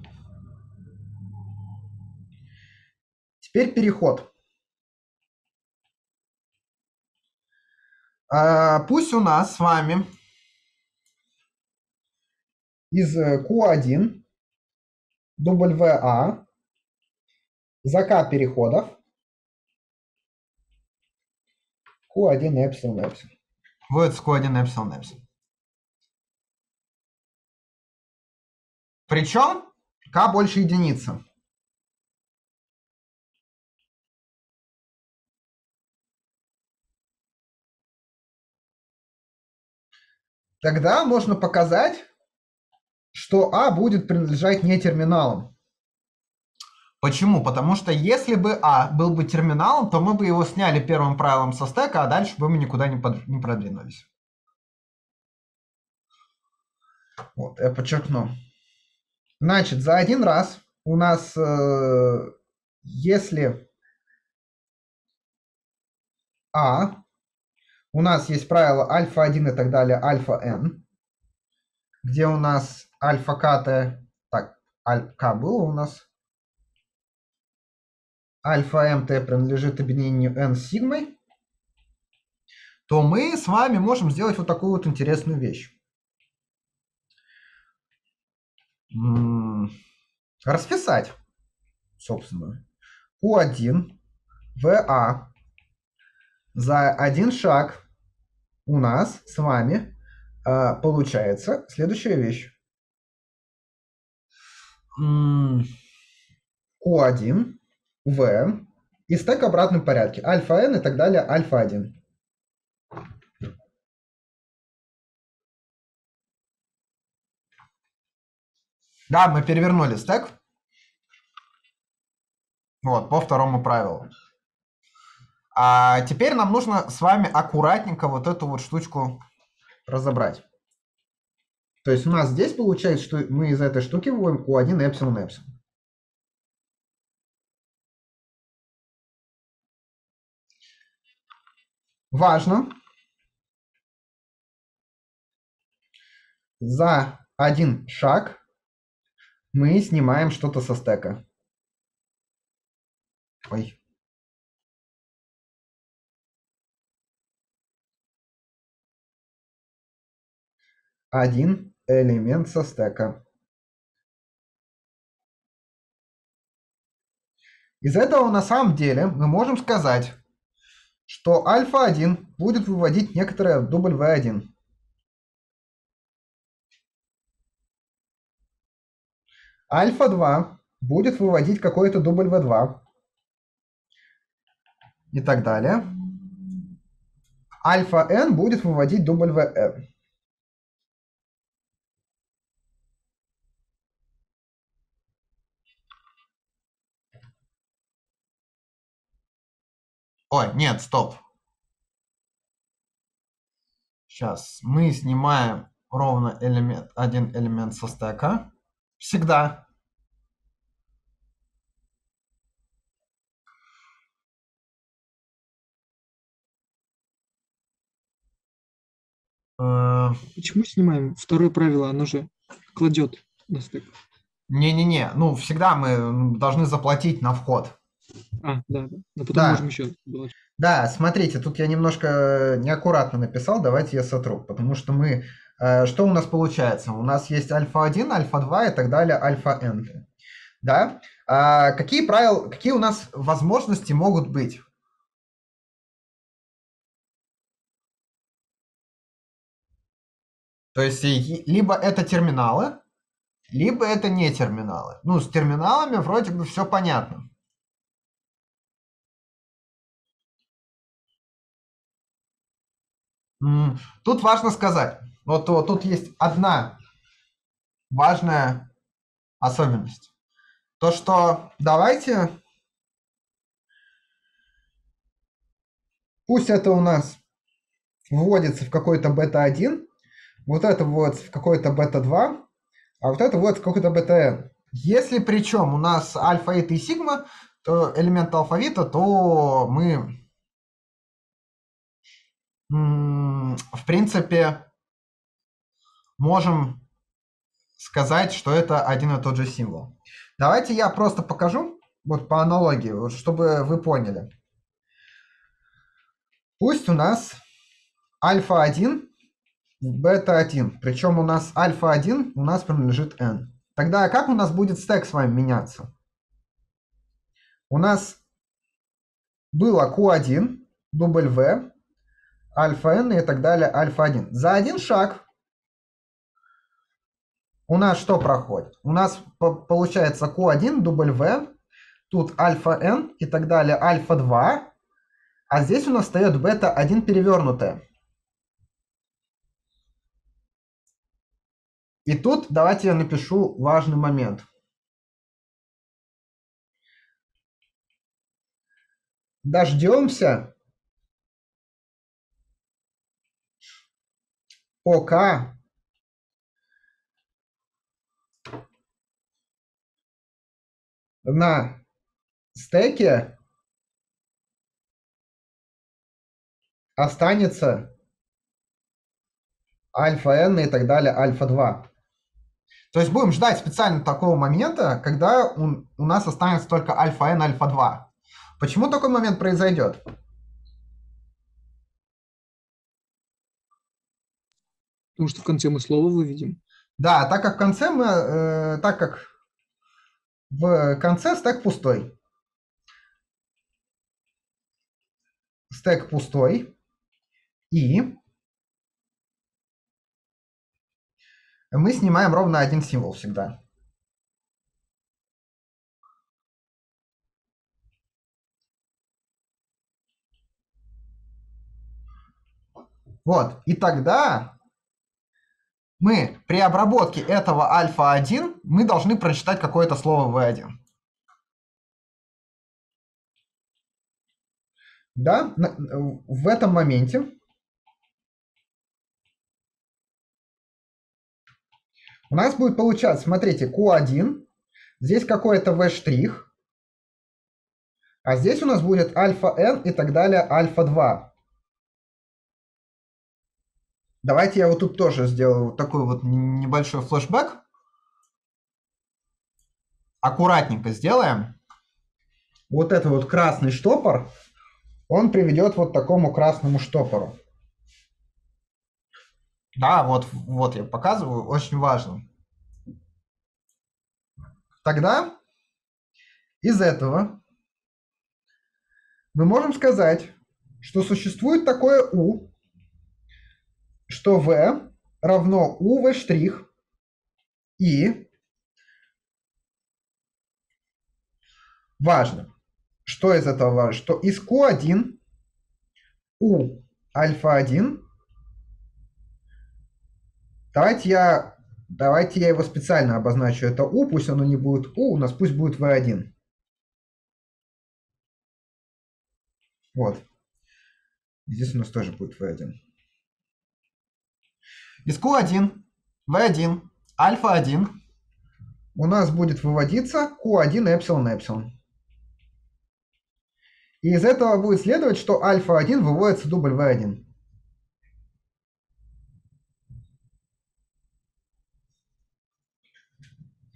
Теперь переход. А пусть у нас с вами из ку один вэ а за k переходов ку один эпсилон эпсилон. Вот с ку один эпсилон эпсилон. Причем k больше единицы. Тогда можно показать, что А будет принадлежать не терминалам. Почему? Потому что если бы А был бы терминалом, то мы бы его сняли первым правилом со стека, а дальше бы мы никуда не, под... не продвинулись. Вот, я подчеркну. Значит, за один раз у нас, э, если А... У нас есть правило альфа один и так далее, альфа эн, где у нас альфа-к, так, альфа-к было у нас, альфа-мт принадлежит объединению n с сигмой, то мы с вами можем сделать вот такую вот интересную вещь. Расписать, собственно, ку один вэ а за один шаг. У нас с вами э, получается следующая вещь. ку один вэ и стек в обратном порядке. Альфа эн и так далее, альфа один. Да, мы перевернули стек. Вот, по второму правилу. А теперь нам нужно с вами аккуратненько вот эту вот штучку разобрать. То есть у нас здесь получается, что мы из этой штуки выводим ку один эпсилон эпсилон. Важно. За один шаг мы снимаем что-то со стека. Ой. Один элемент со стека. Из этого на самом деле мы можем сказать, что альфа один будет выводить некоторое дубль вэ один. Альфа два будет выводить какой-то дубль вэ два. И так далее. Альфа эн будет выводить дубль вэ эн. Ой, нет, стоп. Сейчас мы снимаем ровно элемент, один элемент со стека. Всегда. Почему снимаем? Второе правило, оно же кладет на стек. Не-не-не, ну всегда мы должны заплатить на вход. А, да, да. Но потом да. Можем еще... Да, смотрите, тут я немножко неаккуратно написал, давайте я сотру, потому что мы... Э, что у нас получается? У нас есть альфа один, альфа два и так далее, альфа эн. Да? А какие правила, какие у нас возможности могут быть? То есть либо это терминалы, либо это не терминалы. Ну, с терминалами вроде бы все понятно. Тут важно сказать, вот, вот тут есть одна важная особенность. То, что давайте, пусть это у нас вводится в какой-то бета один, вот это вводится в какой-то бета два, а вот это вводится в какой-то бета эн. Если причем у нас альфа, и сигма, то элемент алфавита, то мы... В принципе, можем сказать, что это один и тот же символ. Давайте я просто покажу, вот по аналогии, вот, чтобы вы поняли. Пусть у нас альфа один, бета один, причем у нас альфа один у нас принадлежит n. Тогда как у нас будет стэк с вами меняться? У нас было ку один, W, альфа эн и так далее, альфа один. За один шаг у нас что проходит? У нас получается ку один, W, тут альфа эн и так далее, альфа два, а здесь у нас встает бета один перевернутая. И тут давайте я напишу важный момент. Дождемся. Пока на стеке останется альфа эн и так далее, альфа два. То есть будем ждать специально такого момента, когда у, у нас останется только альфа эн, альфа два. Почему такой момент произойдет? Потому что в конце мы слово выведем. Да, так как в конце мы, э, так как в конце стэк пустой. Стэк пустой. И мы снимаем ровно один символ всегда. Вот. И тогда... Мы при обработке этого альфа один мы должны прочитать какое-то слово вэ один. Да, в этом моменте у нас будет получаться, смотрите, ку один, здесь какой-то вэ', а здесь у нас будет альфа эн и так далее, альфа два. Давайте я вот тут тоже сделаю вот такой вот небольшой флешбэк. Аккуратненько сделаем. Вот этот вот красный штопор, он приведет вот к такому красному штопору. Да, вот, вот я показываю, очень важно. Тогда из этого мы можем сказать, что существует такое u, что v равно u v', и важно, что из этого важно, что из ку один u альфа один, давайте я, давайте я его специально обозначу, это u, пусть оно не будет u, у нас пусть будет вэ один. Вот. Здесь у нас тоже будет вэ один. Из Q один, V один, альфа один у нас будет выводиться Q один эпсилон эпсилон. И из этого будет следовать, что альфа один выводится дубль В один.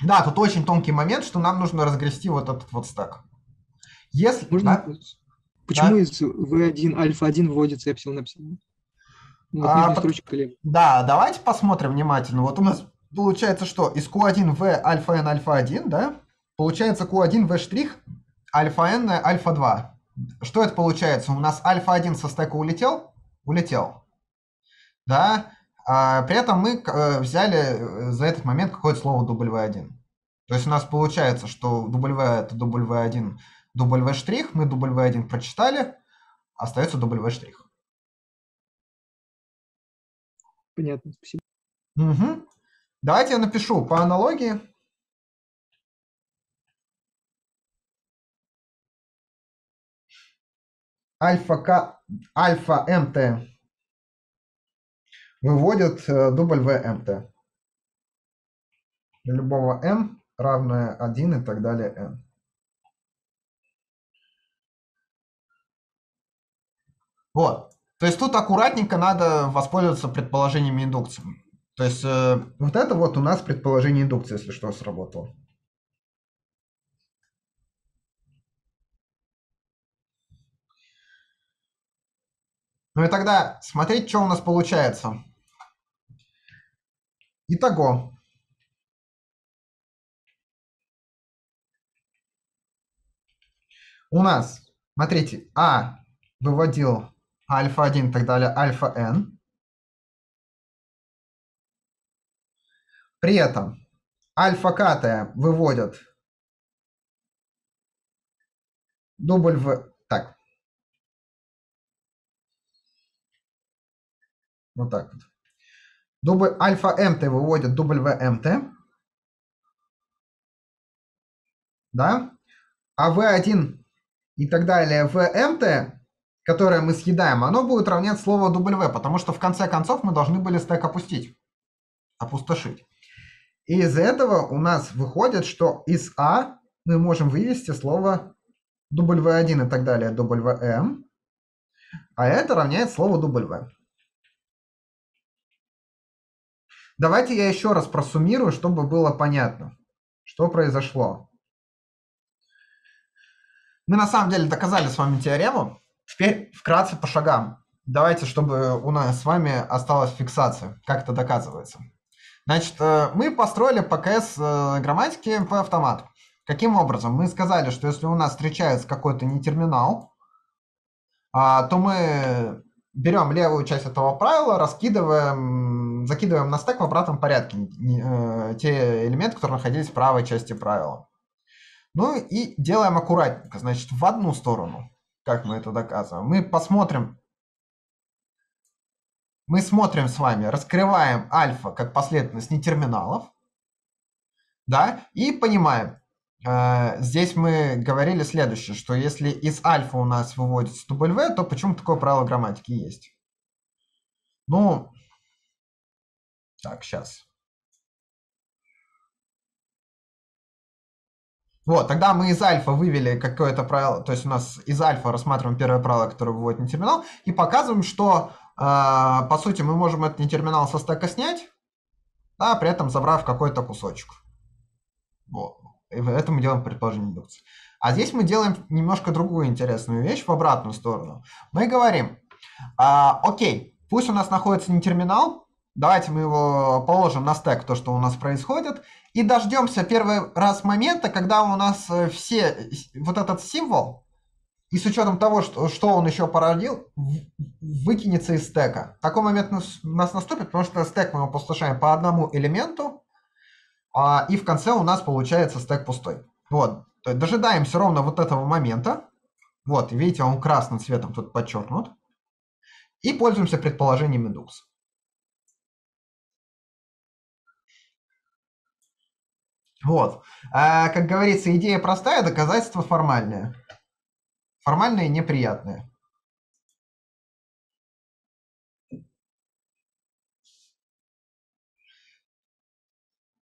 Да, тут очень тонкий момент, что нам нужно разгрести вот этот вот стак. Если, да? Почему да? из В один альфа один выводится эпсилон эпсилон? Вот а, под... Да, давайте посмотрим внимательно. Вот у нас получается, что из Q один В альфа N альфа один, да? Получается Q один В штрих альфа N альфа два. Что это получается? У нас альфа один со стека улетел? Улетел. Да? А при этом мы взяли за этот момент какое-то слово W один. То есть у нас получается, что W это W один, W', мы W один прочитали, остается W'. Понятно, спасибо. Угу. Давайте я напишу по аналогии. Альфа К, альфа МТ выводит W M T. Для любого m равное один и так далее n. Вот. То есть тут аккуратненько надо воспользоваться предположениями индукции. То есть э, вот это вот у нас предположение индукции, если что, сработало. Ну и тогда смотреть, что у нас получается. Итого. У нас, смотрите, А выводил альфа один и так далее, альфа-Н. При этом альфа-К выводят W... Так. Вот так вот. Альфа-МТ выводит W M T. Да? А В один и так далее В М Т, которое мы съедаем, оно будет равнять слово W, потому что в конце концов мы должны были стэк опустить. Опустошить. И из этого у нас выходит, что из А мы можем вывести слово W один и так далее W M. А это равняет слово W. Давайте я еще раз просуммирую, чтобы было понятно, что произошло. Мы на самом деле доказали с вами теорему. Теперь вкратце по шагам. Давайте, чтобы у нас с вами осталась фиксация, как это доказывается. Значит, мы построили по КС-грамматике МП-автомат. Каким образом? Мы сказали, что если у нас встречается какой-то нетерминал, то мы берем левую часть этого правила, раскидываем... закидываем на стек в обратном порядке те элементы, которые находились в правой части правила. Ну и делаем аккуратненько, значит, в одну сторону, как мы это доказываем. Мы посмотрим, мы смотрим с вами, раскрываем альфа как последовательность нетерминалов, да, и понимаем, здесь мы говорили следующее, что если из альфа у нас выводится W, то почему такое правило грамматики есть? Ну... Так, сейчас. Вот, тогда мы из альфа вывели какое-то правило, то есть у нас из альфа рассматриваем первое правило, которое выводит нетерминал, и показываем, что, э, по сути, мы можем этот нетерминал со стека снять, а при этом забрав какой-то кусочек. Вот. И это мы делаем предположение индукции. А здесь мы делаем немножко другую интересную вещь в обратную сторону. Мы говорим, э, окей, пусть у нас находится нетерминал, давайте мы его положим на стэк, то, что у нас происходит, и дождемся первый раз момента, когда у нас все вот этот символ, и с учетом того, что, что он еще породил, выкинется из стэка. Такой момент у нас наступит, потому что стэк мы опустошаем по одному элементу, и в конце у нас получается стэк пустой. Вот. Дожидаемся ровно вот этого момента. Вот, видите, он красным цветом тут подчеркнут. И пользуемся предположением индукса. Вот. А, как говорится, идея простая, доказательство формальное. Формальное и неприятное.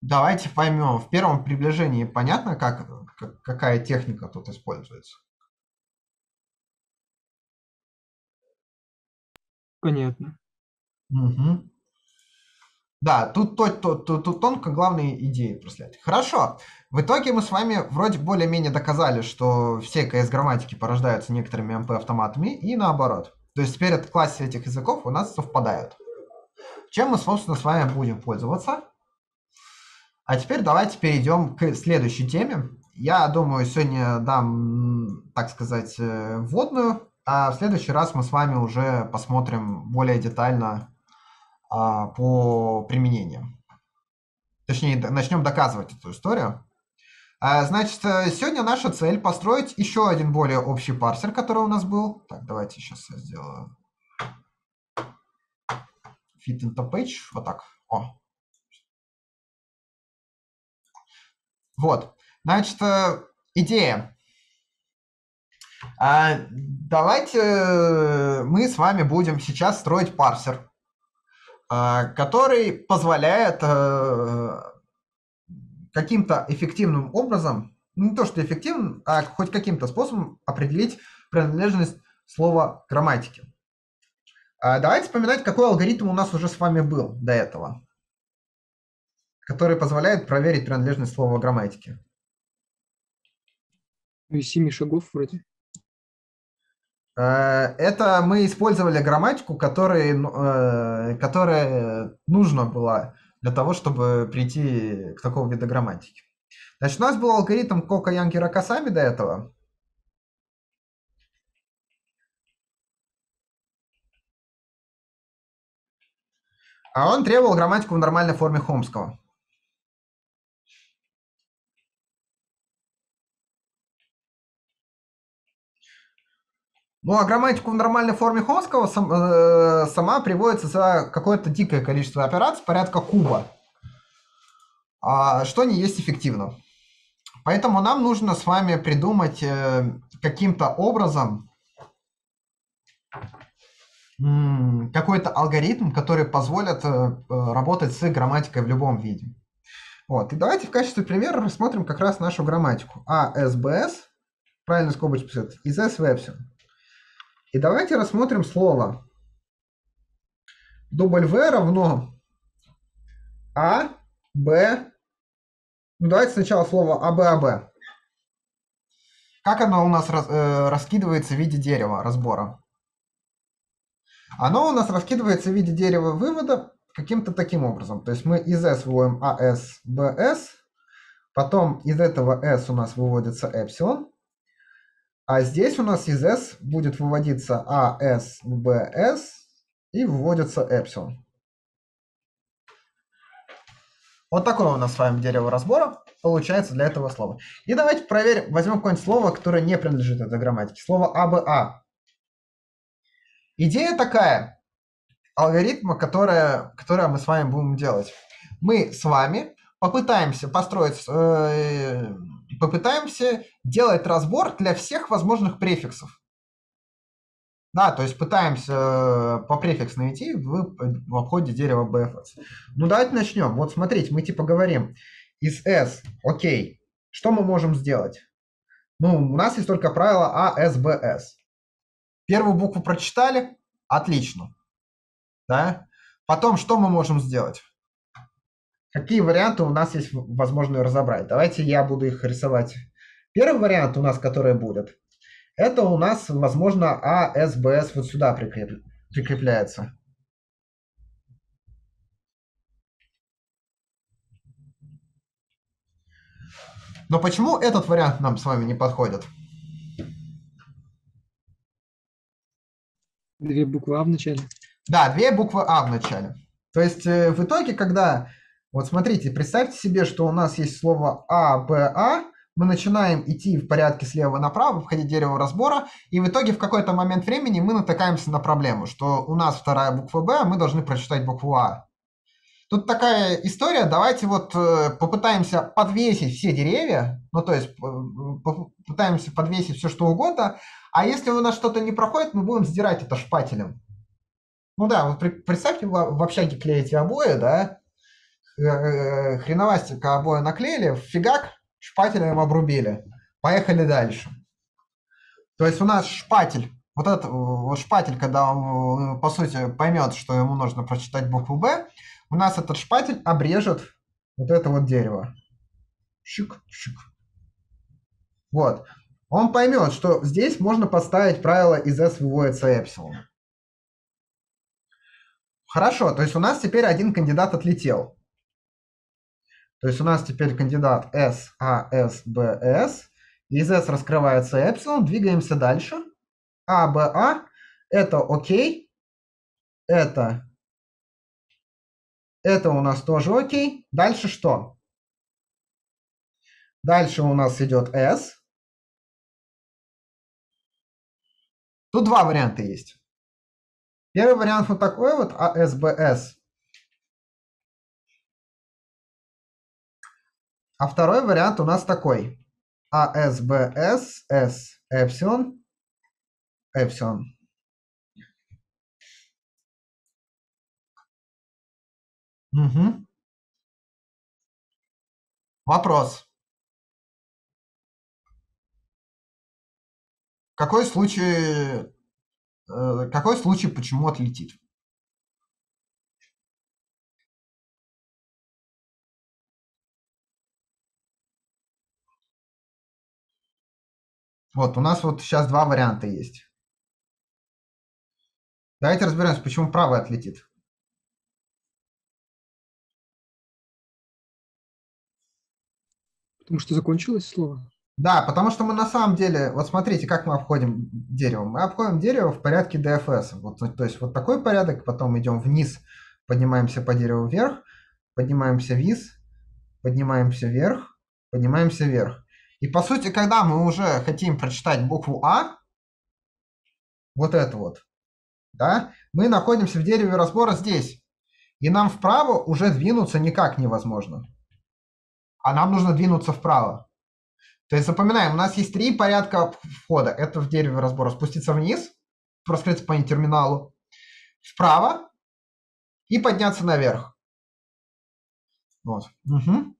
Давайте поймем. В первом приближении понятно, как, как, какая техника тут используется? Понятно. Угу. Да, тут, тут, тут, тут, тут тонко главные идеи проследить. Хорошо. В итоге мы с вами вроде более-менее доказали, что все ка эс-грамматики порождаются некоторыми эм пэ-автоматами и наоборот. То есть теперь этот класс этих языков у нас совпадают. Чем мы, собственно, с вами будем пользоваться? А теперь давайте перейдем к следующей теме. Я думаю, сегодня дам, так сказать, вводную, а в следующий раз мы с вами уже посмотрим более детально а, по применениям. Точнее, начнем доказывать эту историю. А, значит, сегодня наша цель построить еще один более общий парсер, который у нас был. Так, давайте сейчас я сделаю fit into page. Вот так. О. Вот, значит, идея. Давайте мы с вами будем сейчас строить парсер, который позволяет каким-то эффективным образом, не то что эффективным, а хоть каким-то способом определить принадлежность слова грамматики. Давайте вспоминать, какой алгоритм у нас уже с вами был до этого, который позволяет проверить принадлежность слова грамматики. Из семи шагов вроде. Это мы использовали грамматику, которая, которая нужна была для того, чтобы прийти к такому виду грамматики. Значит, у нас был алгоритм Кока-Янгера-Касами до этого. А он требовал грамматику в нормальной форме Хомского. Ну, а грамматику в нормальной форме Хомского сам, э, сама приводится за какое-то дикое количество операций, порядка куба, а, что не есть эффективно. Поэтому нам нужно с вами придумать э, каким-то образом э, какой-то алгоритм, который позволит э, работать с грамматикой в любом виде. Вот. И давайте в качестве примера рассмотрим как раз нашу грамматику. А, С, Б, С, правильно скобочки писать, из С в эпсилон. И давайте рассмотрим слово W равно А, Б. Ну, давайте сначала слово АБ, АБ. Как оно у нас раскидывается в виде дерева разбора? Оно у нас раскидывается в виде дерева вывода каким-то таким образом. То есть мы из S выводим АС, БС. Потом из этого S у нас выводится эпсилон. А здесь у нас из S будет выводиться А, С, Б, С и выводится эпсилон. Вот такое у нас с вами дерево разбора получается для этого слова. И давайте проверим, возьмем какое-нибудь слово, которое не принадлежит этой грамматике. Слово АБА. Идея такая, алгоритма, которая, которая мы с вами будем делать. Мы с вами попытаемся построить... Э, попытаемся делать разбор для всех возможных префиксов. Да, то есть пытаемся по префикс найти в, в обходе дерева бэ эф эс. Ну, давайте начнем. Вот смотрите, мы типа говорим из S, окей, что мы можем сделать? Ну, у нас есть только правило а эс бэ эс. Первую букву прочитали? Отлично. Да? Потом что мы можем сделать? Какие варианты у нас есть возможно разобрать? Давайте я буду их рисовать. Первый вариант у нас, который будет, это у нас, возможно, а эс бэ эс вот сюда прикреп... прикрепляется. Но почему этот вариант нам с вами не подходит? Две буквы А в начале. Да, две буквы А в начале. То есть в итоге, когда... Вот смотрите, представьте себе, что у нас есть слово А, Б, А. Мы начинаем идти в порядке слева направо, обходить дерево разбора. И в итоге в какой-то момент времени мы натыкаемся на проблему, что у нас вторая буква Б, а мы должны прочитать букву А. Тут такая история. Давайте вот попытаемся подвесить все деревья. Ну, то есть попытаемся подвесить все, что угодно. А если у нас что-то не проходит, мы будем сдирать это шпателем. Ну да, вот представьте, в общаге клеите обои, да? хреновастенько обои наклеили, фигак, шпателем обрубили. Поехали дальше. То есть у нас шпатель, вот этот вот шпатель, когда он, по сути, поймет, что ему нужно прочитать букву «Б», у нас этот шпатель обрежет вот это вот дерево. Щик-щик. Вот. Он поймет, что здесь можно подставить правило из S выводится эпсилон. Хорошо, то есть у нас теперь один кандидат отлетел. То есть у нас теперь кандидат S, A, S, B, S. Из S раскрывается эпсилон. Двигаемся дальше. A, B, A. Это окей. Это... Это у нас тоже окей. Дальше что? Дальше у нас идет S. Тут два варианта есть. Первый вариант вот такой вот, АСБС. А второй вариант у нас такой. АСБС, С, эпсилон, эпсилон. Угу. Вопрос. Какой случай, какой случай, почему отлетит? Вот, у нас вот сейчас два варианта есть. Давайте разберемся, почему правый отлетит. Потому что закончилось слово. Да, потому что мы на самом деле, вот смотрите, как мы обходим дерево. Мы обходим дерево в порядке ди эф эс. Вот, то есть вот такой порядок, потом идем вниз, поднимаемся по дереву вверх, поднимаемся вниз, поднимаемся вверх, поднимаемся вверх. И по сути, когда мы уже хотим прочитать букву А, вот это вот, да, мы находимся в дереве разбора здесь. И нам вправо уже двинуться никак невозможно. А нам нужно двинуться вправо. То есть запоминаем, у нас есть три порядка входа. Это в дерево разбора. Спуститься вниз, проскрыться по терминалу, вправо и подняться наверх. Вот. Угу.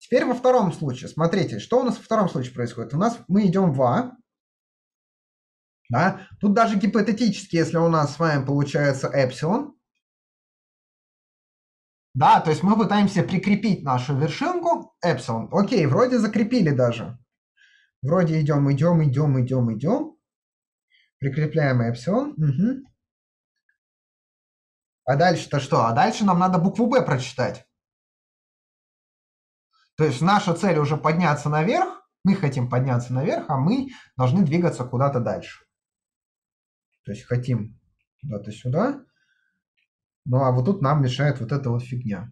Теперь во втором случае. Смотрите, что у нас во втором случае происходит. У нас мы идем в А. Да? Тут даже гипотетически, если у нас с вами получается эпсилон, да, то есть мы пытаемся прикрепить нашу вершинку эпсилон. Окей, вроде закрепили даже. Вроде идем, идем, идем, идем, идем. Прикрепляем эпсилон. Угу. А дальше-то что? А дальше нам надо букву Б прочитать. То есть наша цель уже подняться наверх. Мы хотим подняться наверх, а мы должны двигаться куда-то дальше. То есть хотим куда-то сюда. Ну, а вот тут нам мешает вот эта вот фигня.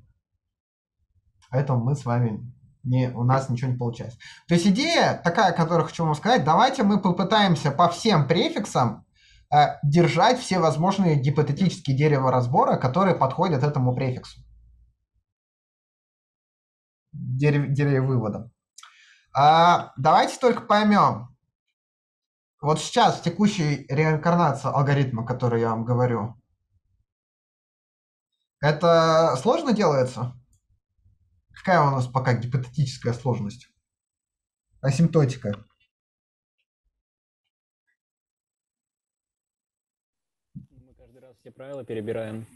Поэтому мы с вами, не, у нас ничего не получается. То есть идея такая, которую хочу вам сказать, давайте мы попытаемся по всем префиксам э, держать все возможные гипотетические дерева разбора, которые подходят этому префиксу. Дерев, деревовыводам. А, давайте только поймем. Вот сейчас в текущей реинкарнации алгоритма, который я вам говорю, это сложно делается? Какая у нас пока гипотетическая сложность? Асимптотика. Мы каждый раз все правила перебираем.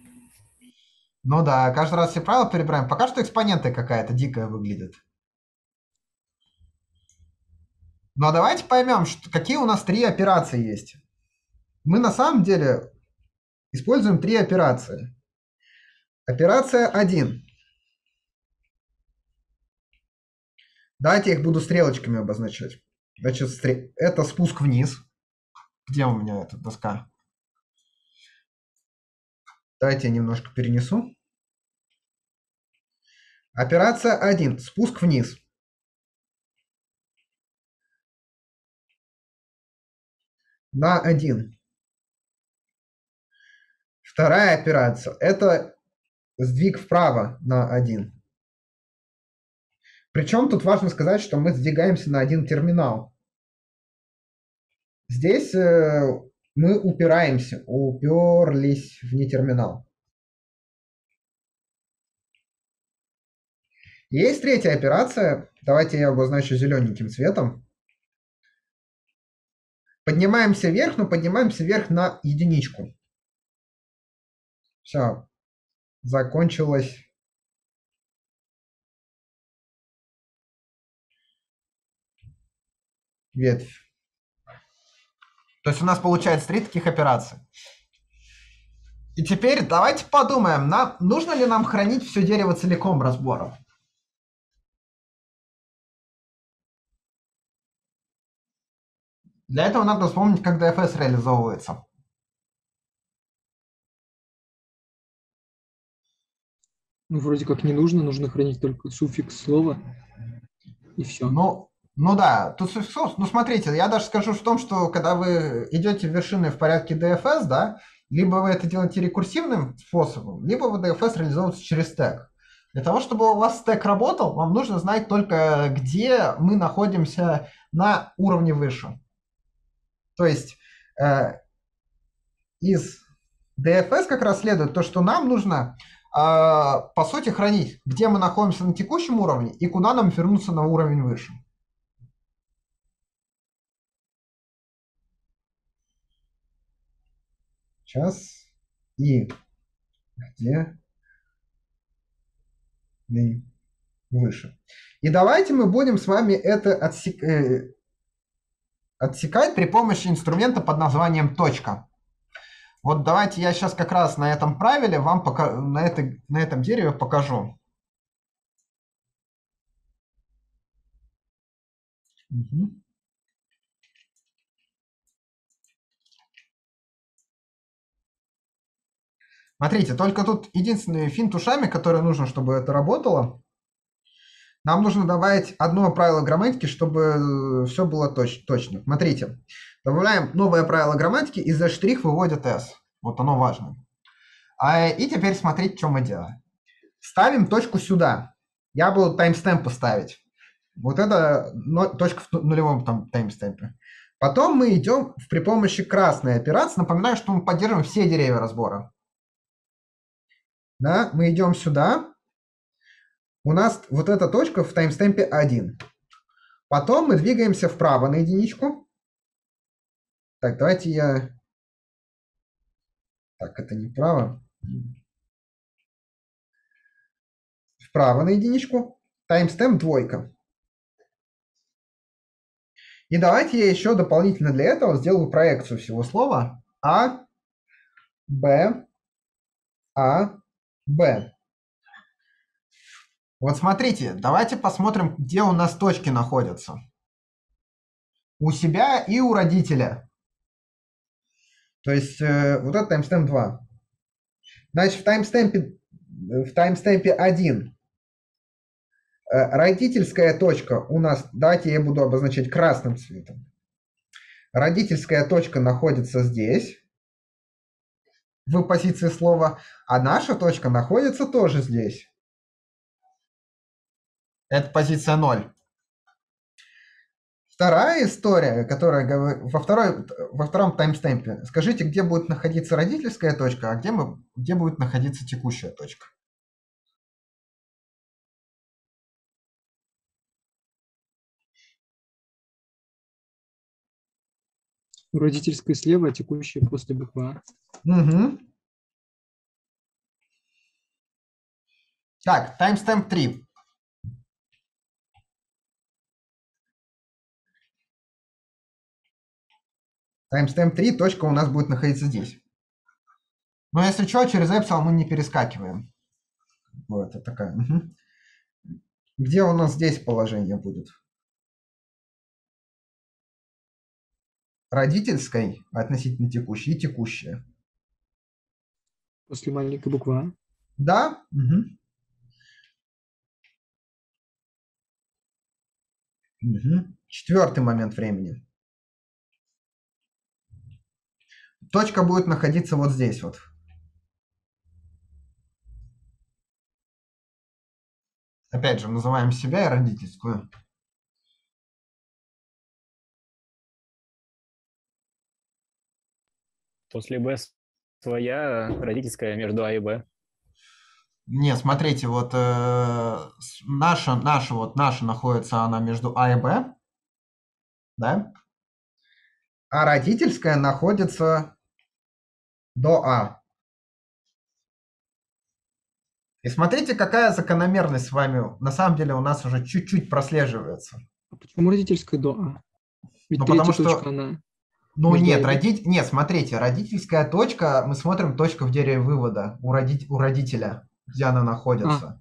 Ну да, каждый раз все правила перебираем. Пока что экспоненты какая-то дикая выглядит. Ну а давайте поймем, что, какие у нас три операции есть. Мы на самом деле используем три операции. Операция один. Давайте я их буду стрелочками обозначать. Значит, стр... это спуск вниз. Где у меня эта доска? Давайте я немножко перенесу. Операция один. Спуск вниз. На один. Вторая операция. Это... Сдвиг вправо на один. Причем тут важно сказать, что мы сдвигаемся на один терминал. Здесь мы упираемся, уперлись в нетерминал. Есть третья операция. Давайте я обозначу зелененьким цветом. Поднимаемся вверх, но поднимаемся вверх на единичку. Все. Закончилось. Ветвь. То есть у нас получается три таких операции. И теперь давайте подумаем, на, нужно ли нам хранить все дерево целиком разбором. Для этого надо вспомнить, как ди эф эс реализовывается. Ну, вроде как не нужно, нужно хранить только суффикс слова и все. Ну, ну да, тут суффикс слова, ну смотрите, я даже скажу в том, что когда вы идете в вершины в порядке ди эф эс, да, либо вы это делаете рекурсивным способом, либо вы ди эф эс реализовываете через стэк. Для того, чтобы у вас стэк работал, вам нужно знать только, где мы находимся на уровне выше. То есть э, из ди эф эс как раз следует то, что нам нужно, э, по сути, хранить, где мы находимся на текущем уровне и куда нам вернуться на уровень выше. Сейчас. И где выше. И давайте мы будем с вами это отсекать. Отсекать при помощи инструмента под названием точка. Вот давайте я сейчас как раз на этом правиле вам пока, на, этой, на этом дереве покажу. Угу. Смотрите, только тут единственный финт ушами, который нужен, чтобы это работало. Нам нужно добавить одно правило грамматики, чтобы все было точ точно. Смотрите, добавляем новое правило грамматики, и за штрих выводит S. Вот оно важно. А, и теперь смотрите, что мы делаем. Ставим точку сюда. Я буду таймстемпы ставить. Вот это но, точка в нулевом там таймстемпе. Потом мы идем при помощи красной операции. Напоминаю, что мы поддерживаем все деревья разбора. Да, мы идем сюда. У нас вот эта точка в таймстемпе один. Потом мы двигаемся вправо на единичку. Так, давайте я... Так, это не вправо. Вправо на единичку. Таймстемп двойка. И давайте я еще дополнительно для этого сделаю проекцию всего слова. А, Б, А, Б. Вот смотрите, давайте посмотрим, где у нас точки находятся. У себя и у родителя. То есть э, вот это таймстемп два. Значит, в таймстемпе, в таймстемпе один э, родительская точка у нас, давайте я буду обозначать красным цветом. Родительская точка находится здесь, в позиции слова, а наша точка находится тоже здесь. Это позиция ноль. Вторая история, которая во, второй, во втором таймстемпе. Скажите, где будет находиться родительская точка, а где, мы, где будет находиться текущая точка. Родительская слева, а текущая после буквы А. Угу. Так, таймстемп три. Таймстемп три, точка у нас будет находиться здесь. Но если что, через эпсилон мы не перескакиваем. Вот, это такая. Угу. Где у нас здесь положение будет? Родительской, относительно текущей, и текущая. После маленькой буквы А? Да. Угу. Угу. Четвертый момент времени. Точка будет находиться вот здесь вот. Опять же, называем себя и родительскую. После Б своя родительская между А и Б. Нет, смотрите, вот э, наша, наша, вот наша находится она между А и Б, да? А родительская находится до А. И смотрите, какая закономерность с вами на самом деле у нас уже чуть-чуть прослеживается. А почему родительская до А? Ведь ну, потому что... Она... Ну нет, роди... нет, смотрите, родительская точка, мы смотрим точку в дереве вывода у, роди... у родителя, где она находится.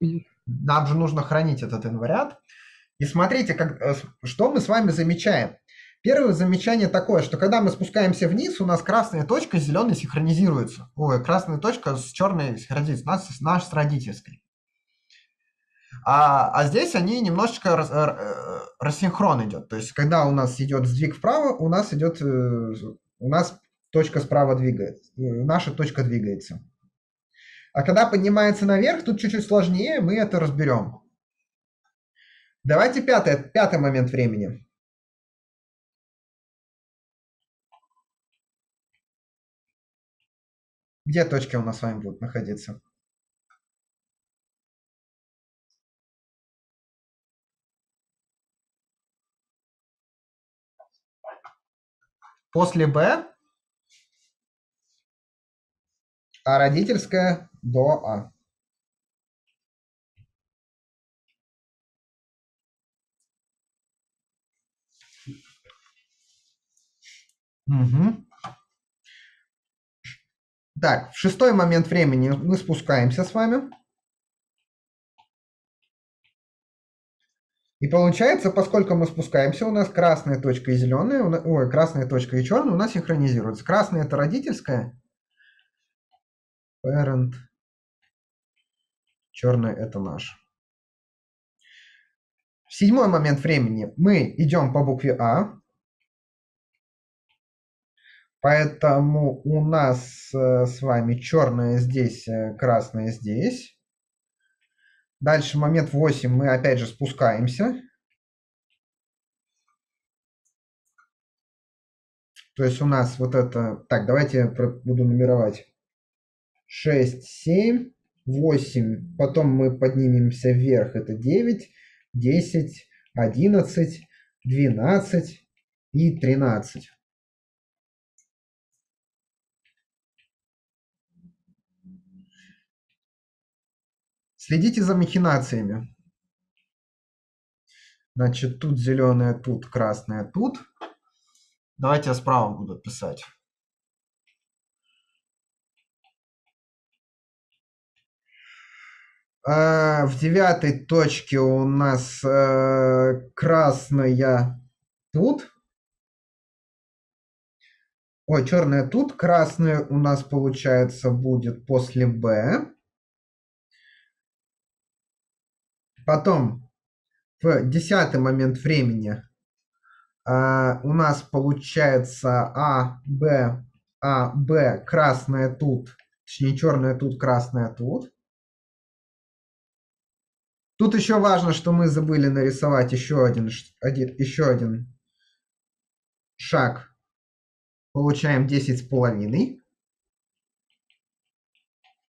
А. Нам же нужно хранить этот инвариант. И смотрите, как... что мы с вами замечаем. Первое замечание такое, что когда мы спускаемся вниз, у нас красная точка с зеленой синхронизируется. Ой, красная точка с черной синхронизируется, наш, наш с родительской. А, а здесь они немножечко рас, рассинхрон идет. То есть, когда у нас идет сдвиг вправо, у нас идет, у нас точка справа двигается, наша точка двигается. А когда поднимается наверх, тут чуть-чуть сложнее, мы это разберем. Давайте пятый, пятый момент времени. Где точки у нас с вами будут находиться? После Б, а родительская до А. Угу. Так, в шестой момент времени мы спускаемся с вами. И получается, поскольку мы спускаемся, у нас красная точка и зеленая, ой, красная точка и черная у нас синхронизируются. Красная – это родительская, parent, черная – это наш. В седьмой момент времени мы идем по букве А, поэтому у нас с вами черная здесь, красная здесь. Дальше момент восемь мы опять же спускаемся. То есть у нас вот это... Так, давайте я буду нумеровать. шесть, семь, восемь. Потом мы поднимемся вверх. Это девять, десять, одиннадцать, двенадцать и тринадцать. Следите за махинациями. Значит, тут зеленая, тут красная, тут. Давайте я справа буду писать. В девятой точке у нас красная тут. Ой, черная тут. Красная у нас, получается, будет после Б. Потом, в десятый момент времени, э, у нас получается А, Б, А, Б, красная тут, точнее черная тут, красная тут. Тут еще важно, что мы забыли нарисовать еще один, один, еще один шаг. Получаем десять с половиной.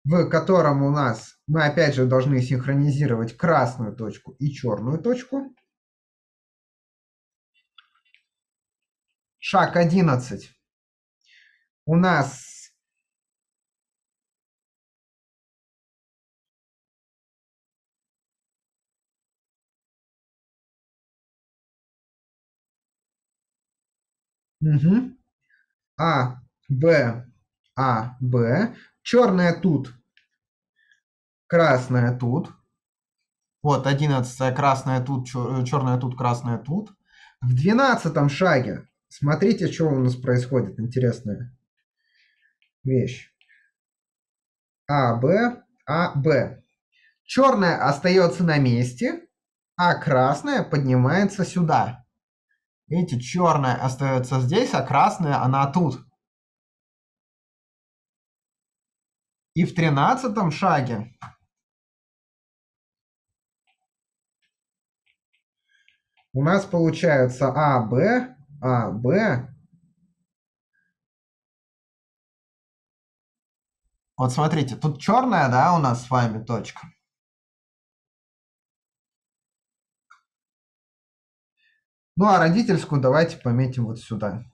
В котором у нас мы опять же должны синхронизировать красную точку и черную точку. Шаг одиннадцать. У нас угу. А, Б, А, Б. Черная тут, красная тут. Вот, одиннадцатая, красная тут, черная тут, красная тут. В двенадцатом шаге, смотрите, что у нас происходит, интересная вещь. А, Б, А, Б. Черная остается на месте, а красная поднимается сюда. Видите, черная остается здесь, а красная она тут. И в тринадцатом шаге у нас получается А, Б, А, Б. Вот смотрите, тут черная, да, у нас с вами точка. Ну, а родительскую давайте пометим вот сюда.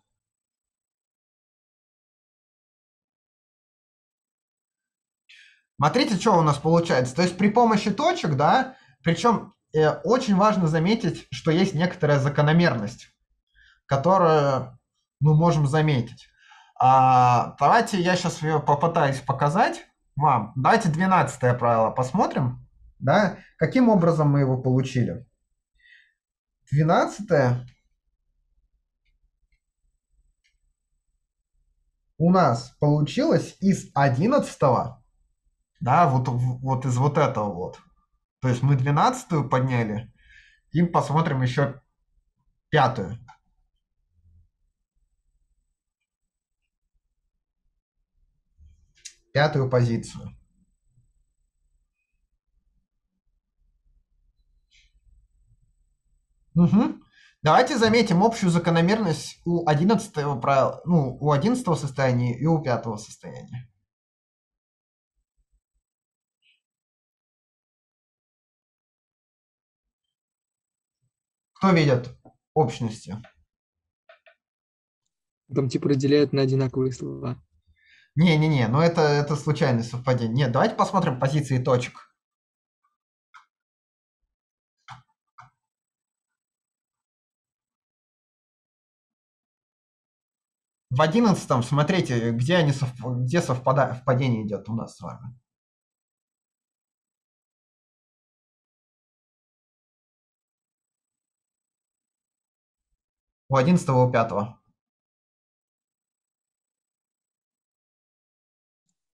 Смотрите, что у нас получается. То есть при помощи точек, да, причем э, очень важно заметить, что есть некоторая закономерность, которую мы можем заметить. А, давайте я сейчас ее попытаюсь показать вам. Давайте двенадцатое правило посмотрим, да, каким образом мы его получили. двенадцатое у нас получилось из одиннадцатого. Да, вот, вот из вот этого вот. То есть мы двенадцатую подняли и посмотрим еще пятую. Пятую позицию. Угу. Давайте заметим общую закономерность у одиннадцатого правила, ну, у одиннадцатого состояния и у пятого состояния. Кто видит общности? Там типа разделяют на одинаковые слова. Не-не-не, ну это, это случайное совпадение. Нет, давайте посмотрим позиции точек. В одиннадцатом, смотрите, где, они совп... где совпадение идет у нас с вами. У одиннадцатого, у пятого.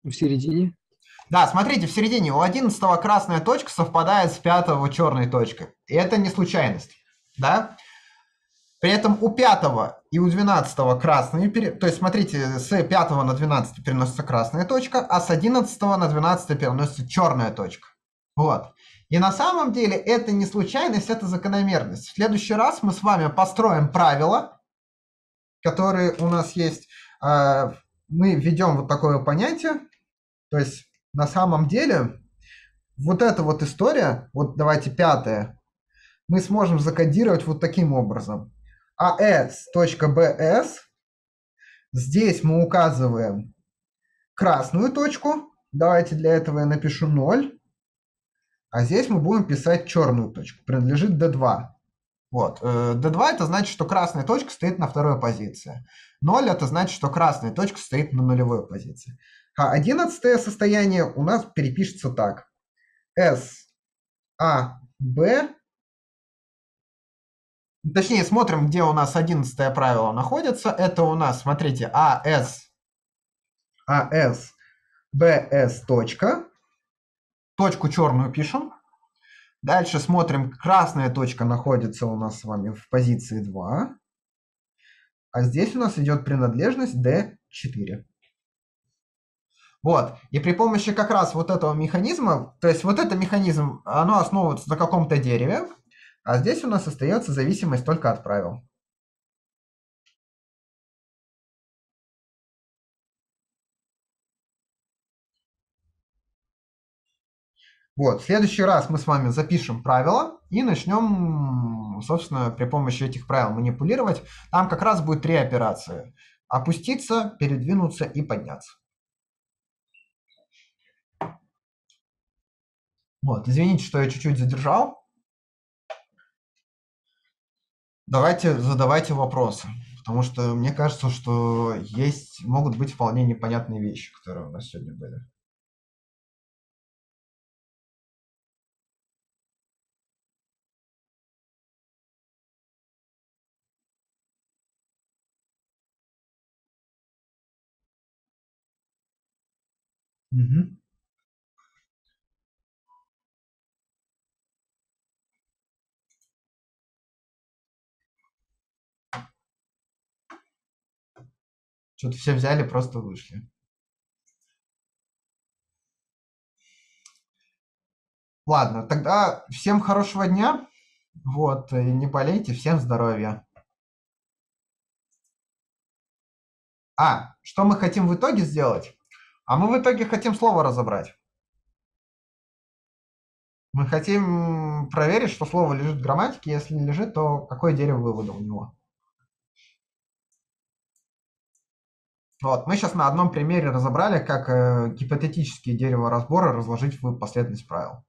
В середине? Да, смотрите, в середине. У одиннадцатого красная точка совпадает с пятого черной точкой. И это не случайность. Да? При этом у пятого и у двенадцатого красные... Пере... То есть, смотрите, с пятого на двенадцатое переносится красная точка, а с одиннадцатого на двенадцатое переносится черная точка. Вот. И на самом деле это не случайность, это закономерность. В следующий раз мы с вами построим правила, которые у нас есть. Мы введем вот такое понятие. То есть на самом деле вот эта вот история, вот давайте пятая, мы сможем закодировать вот таким образом. эй эс точка би эс. Здесь мы указываем красную точку. Давайте для этого я напишу ноль. А здесь мы будем писать черную точку. Принадлежит ди два. Вот. ди два это значит, что красная точка стоит на второй позиции. ноль это значит, что красная точка стоит на нулевой позиции. А одиннадцатое состояние у нас перепишется так. S, A, B. Точнее, смотрим, где у нас одиннадцатое правило находится. Это у нас, смотрите, A, S, A, S, B, S точка. Точку черную пишем. Дальше смотрим, красная точка находится у нас с вами в позиции два. А здесь у нас идет принадлежность ди четыре. Вот. И при помощи как раз вот этого механизма, то есть вот этот механизм, оно основывается на каком-то дереве, а здесь у нас остается зависимость только от правил. Вот, в следующий раз мы с вами запишем правила и начнем, собственно, при помощи этих правил манипулировать. Там как раз будет три операции. Опуститься, передвинуться и подняться. Вот, извините, что я чуть-чуть задержал. Давайте задавайте вопросы, потому что мне кажется, что есть, могут быть вполне непонятные вещи, которые у нас сегодня были. Угу. Что-то все взяли, просто вышли. Ладно, тогда всем хорошего дня. Вот, и не болейте, всем здоровья. А, что мы хотим в итоге сделать? А мы в итоге хотим слово разобрать. Мы хотим проверить, что слово лежит в грамматике. Если не лежит, то какое дерево вывода у него. Вот, мы сейчас на одном примере разобрали, как э, гипотетические дереворазборы разложить в последовательность правил.